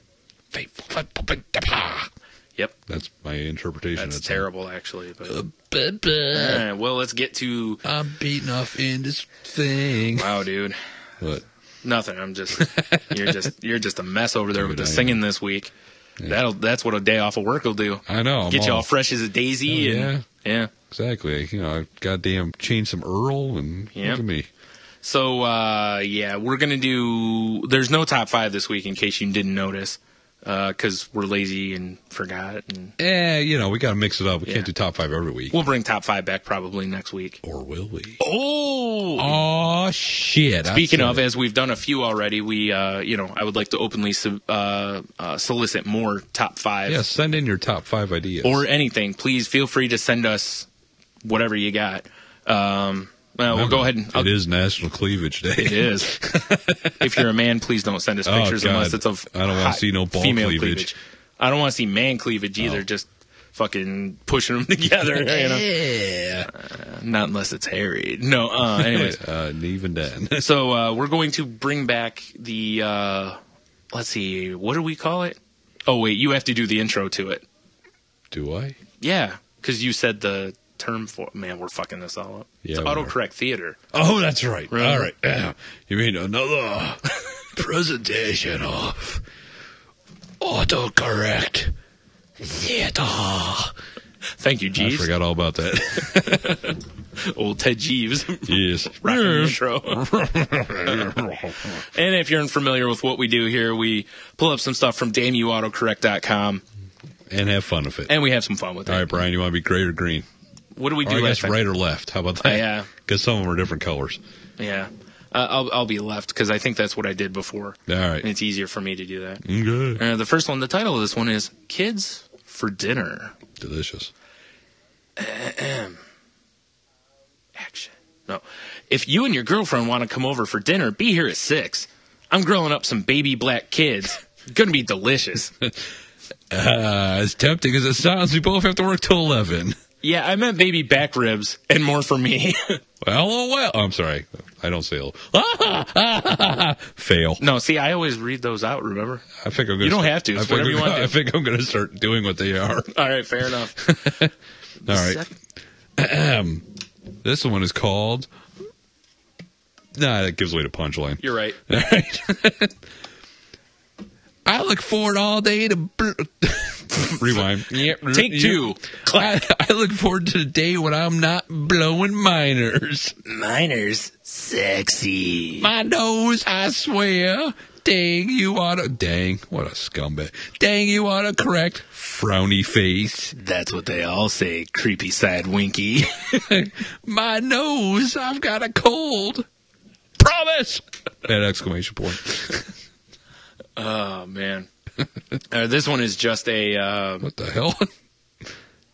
Yep. That's my interpretation. That's terrible, time. actually. But... Uh, but, but. All right, well, let's get to... I'm beating off in this thing. Wow, dude. What? Nothing. I'm just... you're just you're just a mess over there dude, with the I singing am. this week. Yeah. That'll That's what a day off of work will do. I know. I'm get all... you all fresh as a daisy. Oh, and, yeah. Yeah. Exactly. You know, I goddamn changed some Earl and yep. look at me. So, uh, yeah, we're going to do... There's no top five this week in case you didn't notice. Because uh, we're lazy and forgot. And, eh, you know, we got to mix it up. We yeah. can't do top five every week. We'll bring top five back probably next week. Or will we? Oh! Oh, shit. Speaking of, it. as we've done a few already, we, uh, you know, I would like to openly so, uh, uh, solicit more top five. Yeah, send in your top five ideas. Or anything. Please feel free to send us whatever you got. Um... Well, Remember, we'll go ahead and... I'll, it is National Cleavage Day. It is. If you're a man, please don't send us pictures oh, unless it's of I don't want to see no ball cleavage. cleavage. I don't want to see man cleavage either, oh. just fucking pushing them together. You know? Yeah. Uh, not unless it's hairy. No, uh, anyways. uh, even then. So uh, we're going to bring back the... Uh, let's see. What do we call it? Oh, wait. You have to do the intro to it. Do I? Yeah, because you said the... term for man we're fucking this all up yeah, it's autocorrect theater. Oh, that's right, right. All right, yeah. You mean another presentation of autocorrect theater. Thank you, Jeeves. I forgot all about that. Old Ted Jeeves. Yes. Rock and intro. And if you're unfamiliar with what we do here, we pull up some stuff from damn you autocorrect dot com and have fun with it, and we have some fun with all it. All right, Brian, you want to be gray or green? What do we do? Or I guess right or left. How about that? Uh, yeah. Because some of them are different colors. Yeah. Uh, I'll I'll be left because I think that's what I did before. All right. And it's easier for me to do that. Okay. Uh, the first one, the title of this one is Kids for Dinner. Delicious. Action. No. If you and your girlfriend want to come over for dinner, be here at six. I'm grilling up some baby black kids. It's going to be delicious. uh, as tempting as it sounds, we both have to work till eleven. Yeah, I meant baby back ribs and more for me. Well, oh, well. Oh, I'm sorry. I don't say it. Fail. No, see, I always read those out, remember? I think I'm gonna You don't start, have to. It's I whatever you want to do. I think I'm going to start doing what they are. All right, fair enough. All right. Ahem. This one is called... Nah, that gives away the punchline. You're right. All right. I look forward all day to... Rewind. Yep. Take yep. two. I, I look forward to the day when I'm not blowing minors. Minors? Sexy. My nose, I swear. Dang, you oughta... Dang, what a scumbag. Dang, you oughta correct. Frowny face. That's what they all say, creepy side winky. My nose, I've got a cold. Promise! That exclamation point. Oh, man. Uh, this one is just a... Uh, what the hell?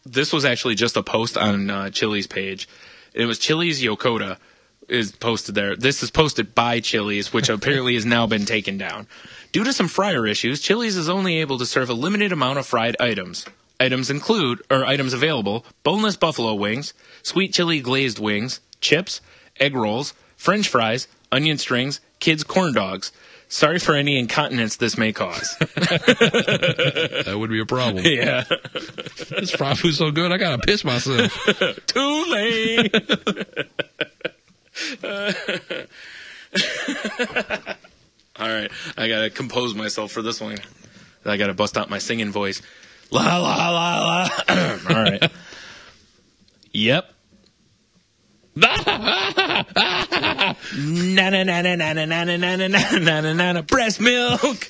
This was actually just a post on uh, Chili's page. It was Chili's Yokota is posted there. This is posted by Chili's, which apparently has now been taken down. Due to some fryer issues, Chili's is only able to serve a limited amount of fried items. Items include, or items available, boneless buffalo wings, sweet chili glazed wings, chips, egg rolls, french fries, onion strings, kids' corn dogs. Sorry for any incontinence this may cause. That would be a problem. Yeah. This fry food's so good, I gotta piss myself. Too late. uh, All right. I gotta compose myself for this one. I gotta bust out my singing voice. La, la, la, la. All right. Yep. Na na na na na na na na na na na na na breast milk.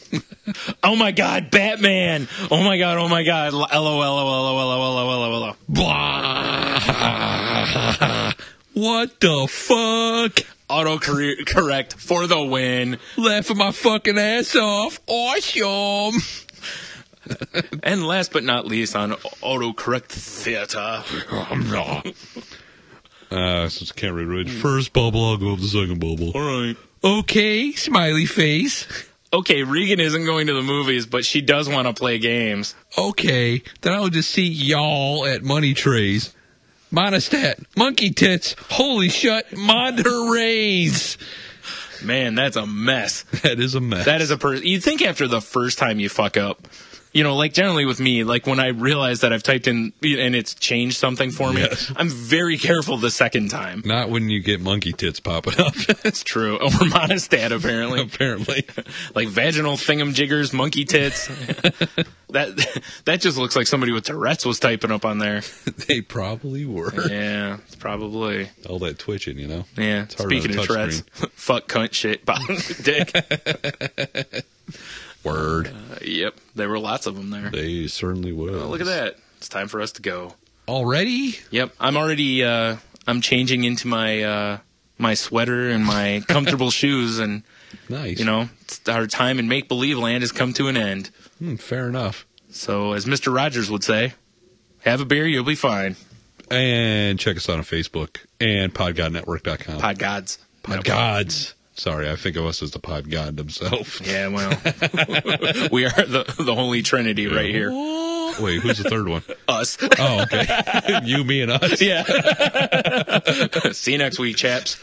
Oh my God, Batman. Oh my God, oh my God. L o l o l o l o l o l o l o. Blah. What the fuck? Auto correct for the win. Laughing my fucking ass off. Awesome. And last but not least on autocorrect theater. Uh, since I can't reread first bubble, I'll go with the second bubble. All right. Okay, smiley face. Okay, Regan isn't going to the movies, but she does want to play games. Okay, then I'll just see y'all at Money Trays. Monostat, monkey tits, holy shut, Monterey's. Man, that's a mess. That is a mess. That is a per- You'd think after the first time you fuck up. You know, like generally with me, like when I realize that I've typed in and it's changed something for me, yes. I'm very careful the second time. Not when you get monkey tits popping up. That's true. Or monostat, apparently. Apparently. Like vaginal thingamjiggers, monkey tits. that that just looks like somebody with Tourette's was typing up on there. They probably were. Yeah, it's probably. All that twitching, you know? Yeah, it's speaking of Tourette's, fuck, cunt, shit, bottom, dick. Word. Uh, yep. There were lots of them there. They certainly were. Oh, look at that. It's time for us to go. Already? Yep. I'm already, uh, I'm changing into my, uh, my sweater and my comfortable shoes and, nice. You know, our time in make-believe land has come to an end. Mm, fair enough. So, as Mister Rogers would say, have a beer, you'll be fine. And check us out on Facebook and pod god network dot com. Podgods. Podgods. Sorry, I think of us as the pod god himself. Yeah, well, we are the, the Holy Trinity yeah. right here. Wait, who's the third one? Us. Oh, okay. You, me, and us. Yeah. See you next week, chaps.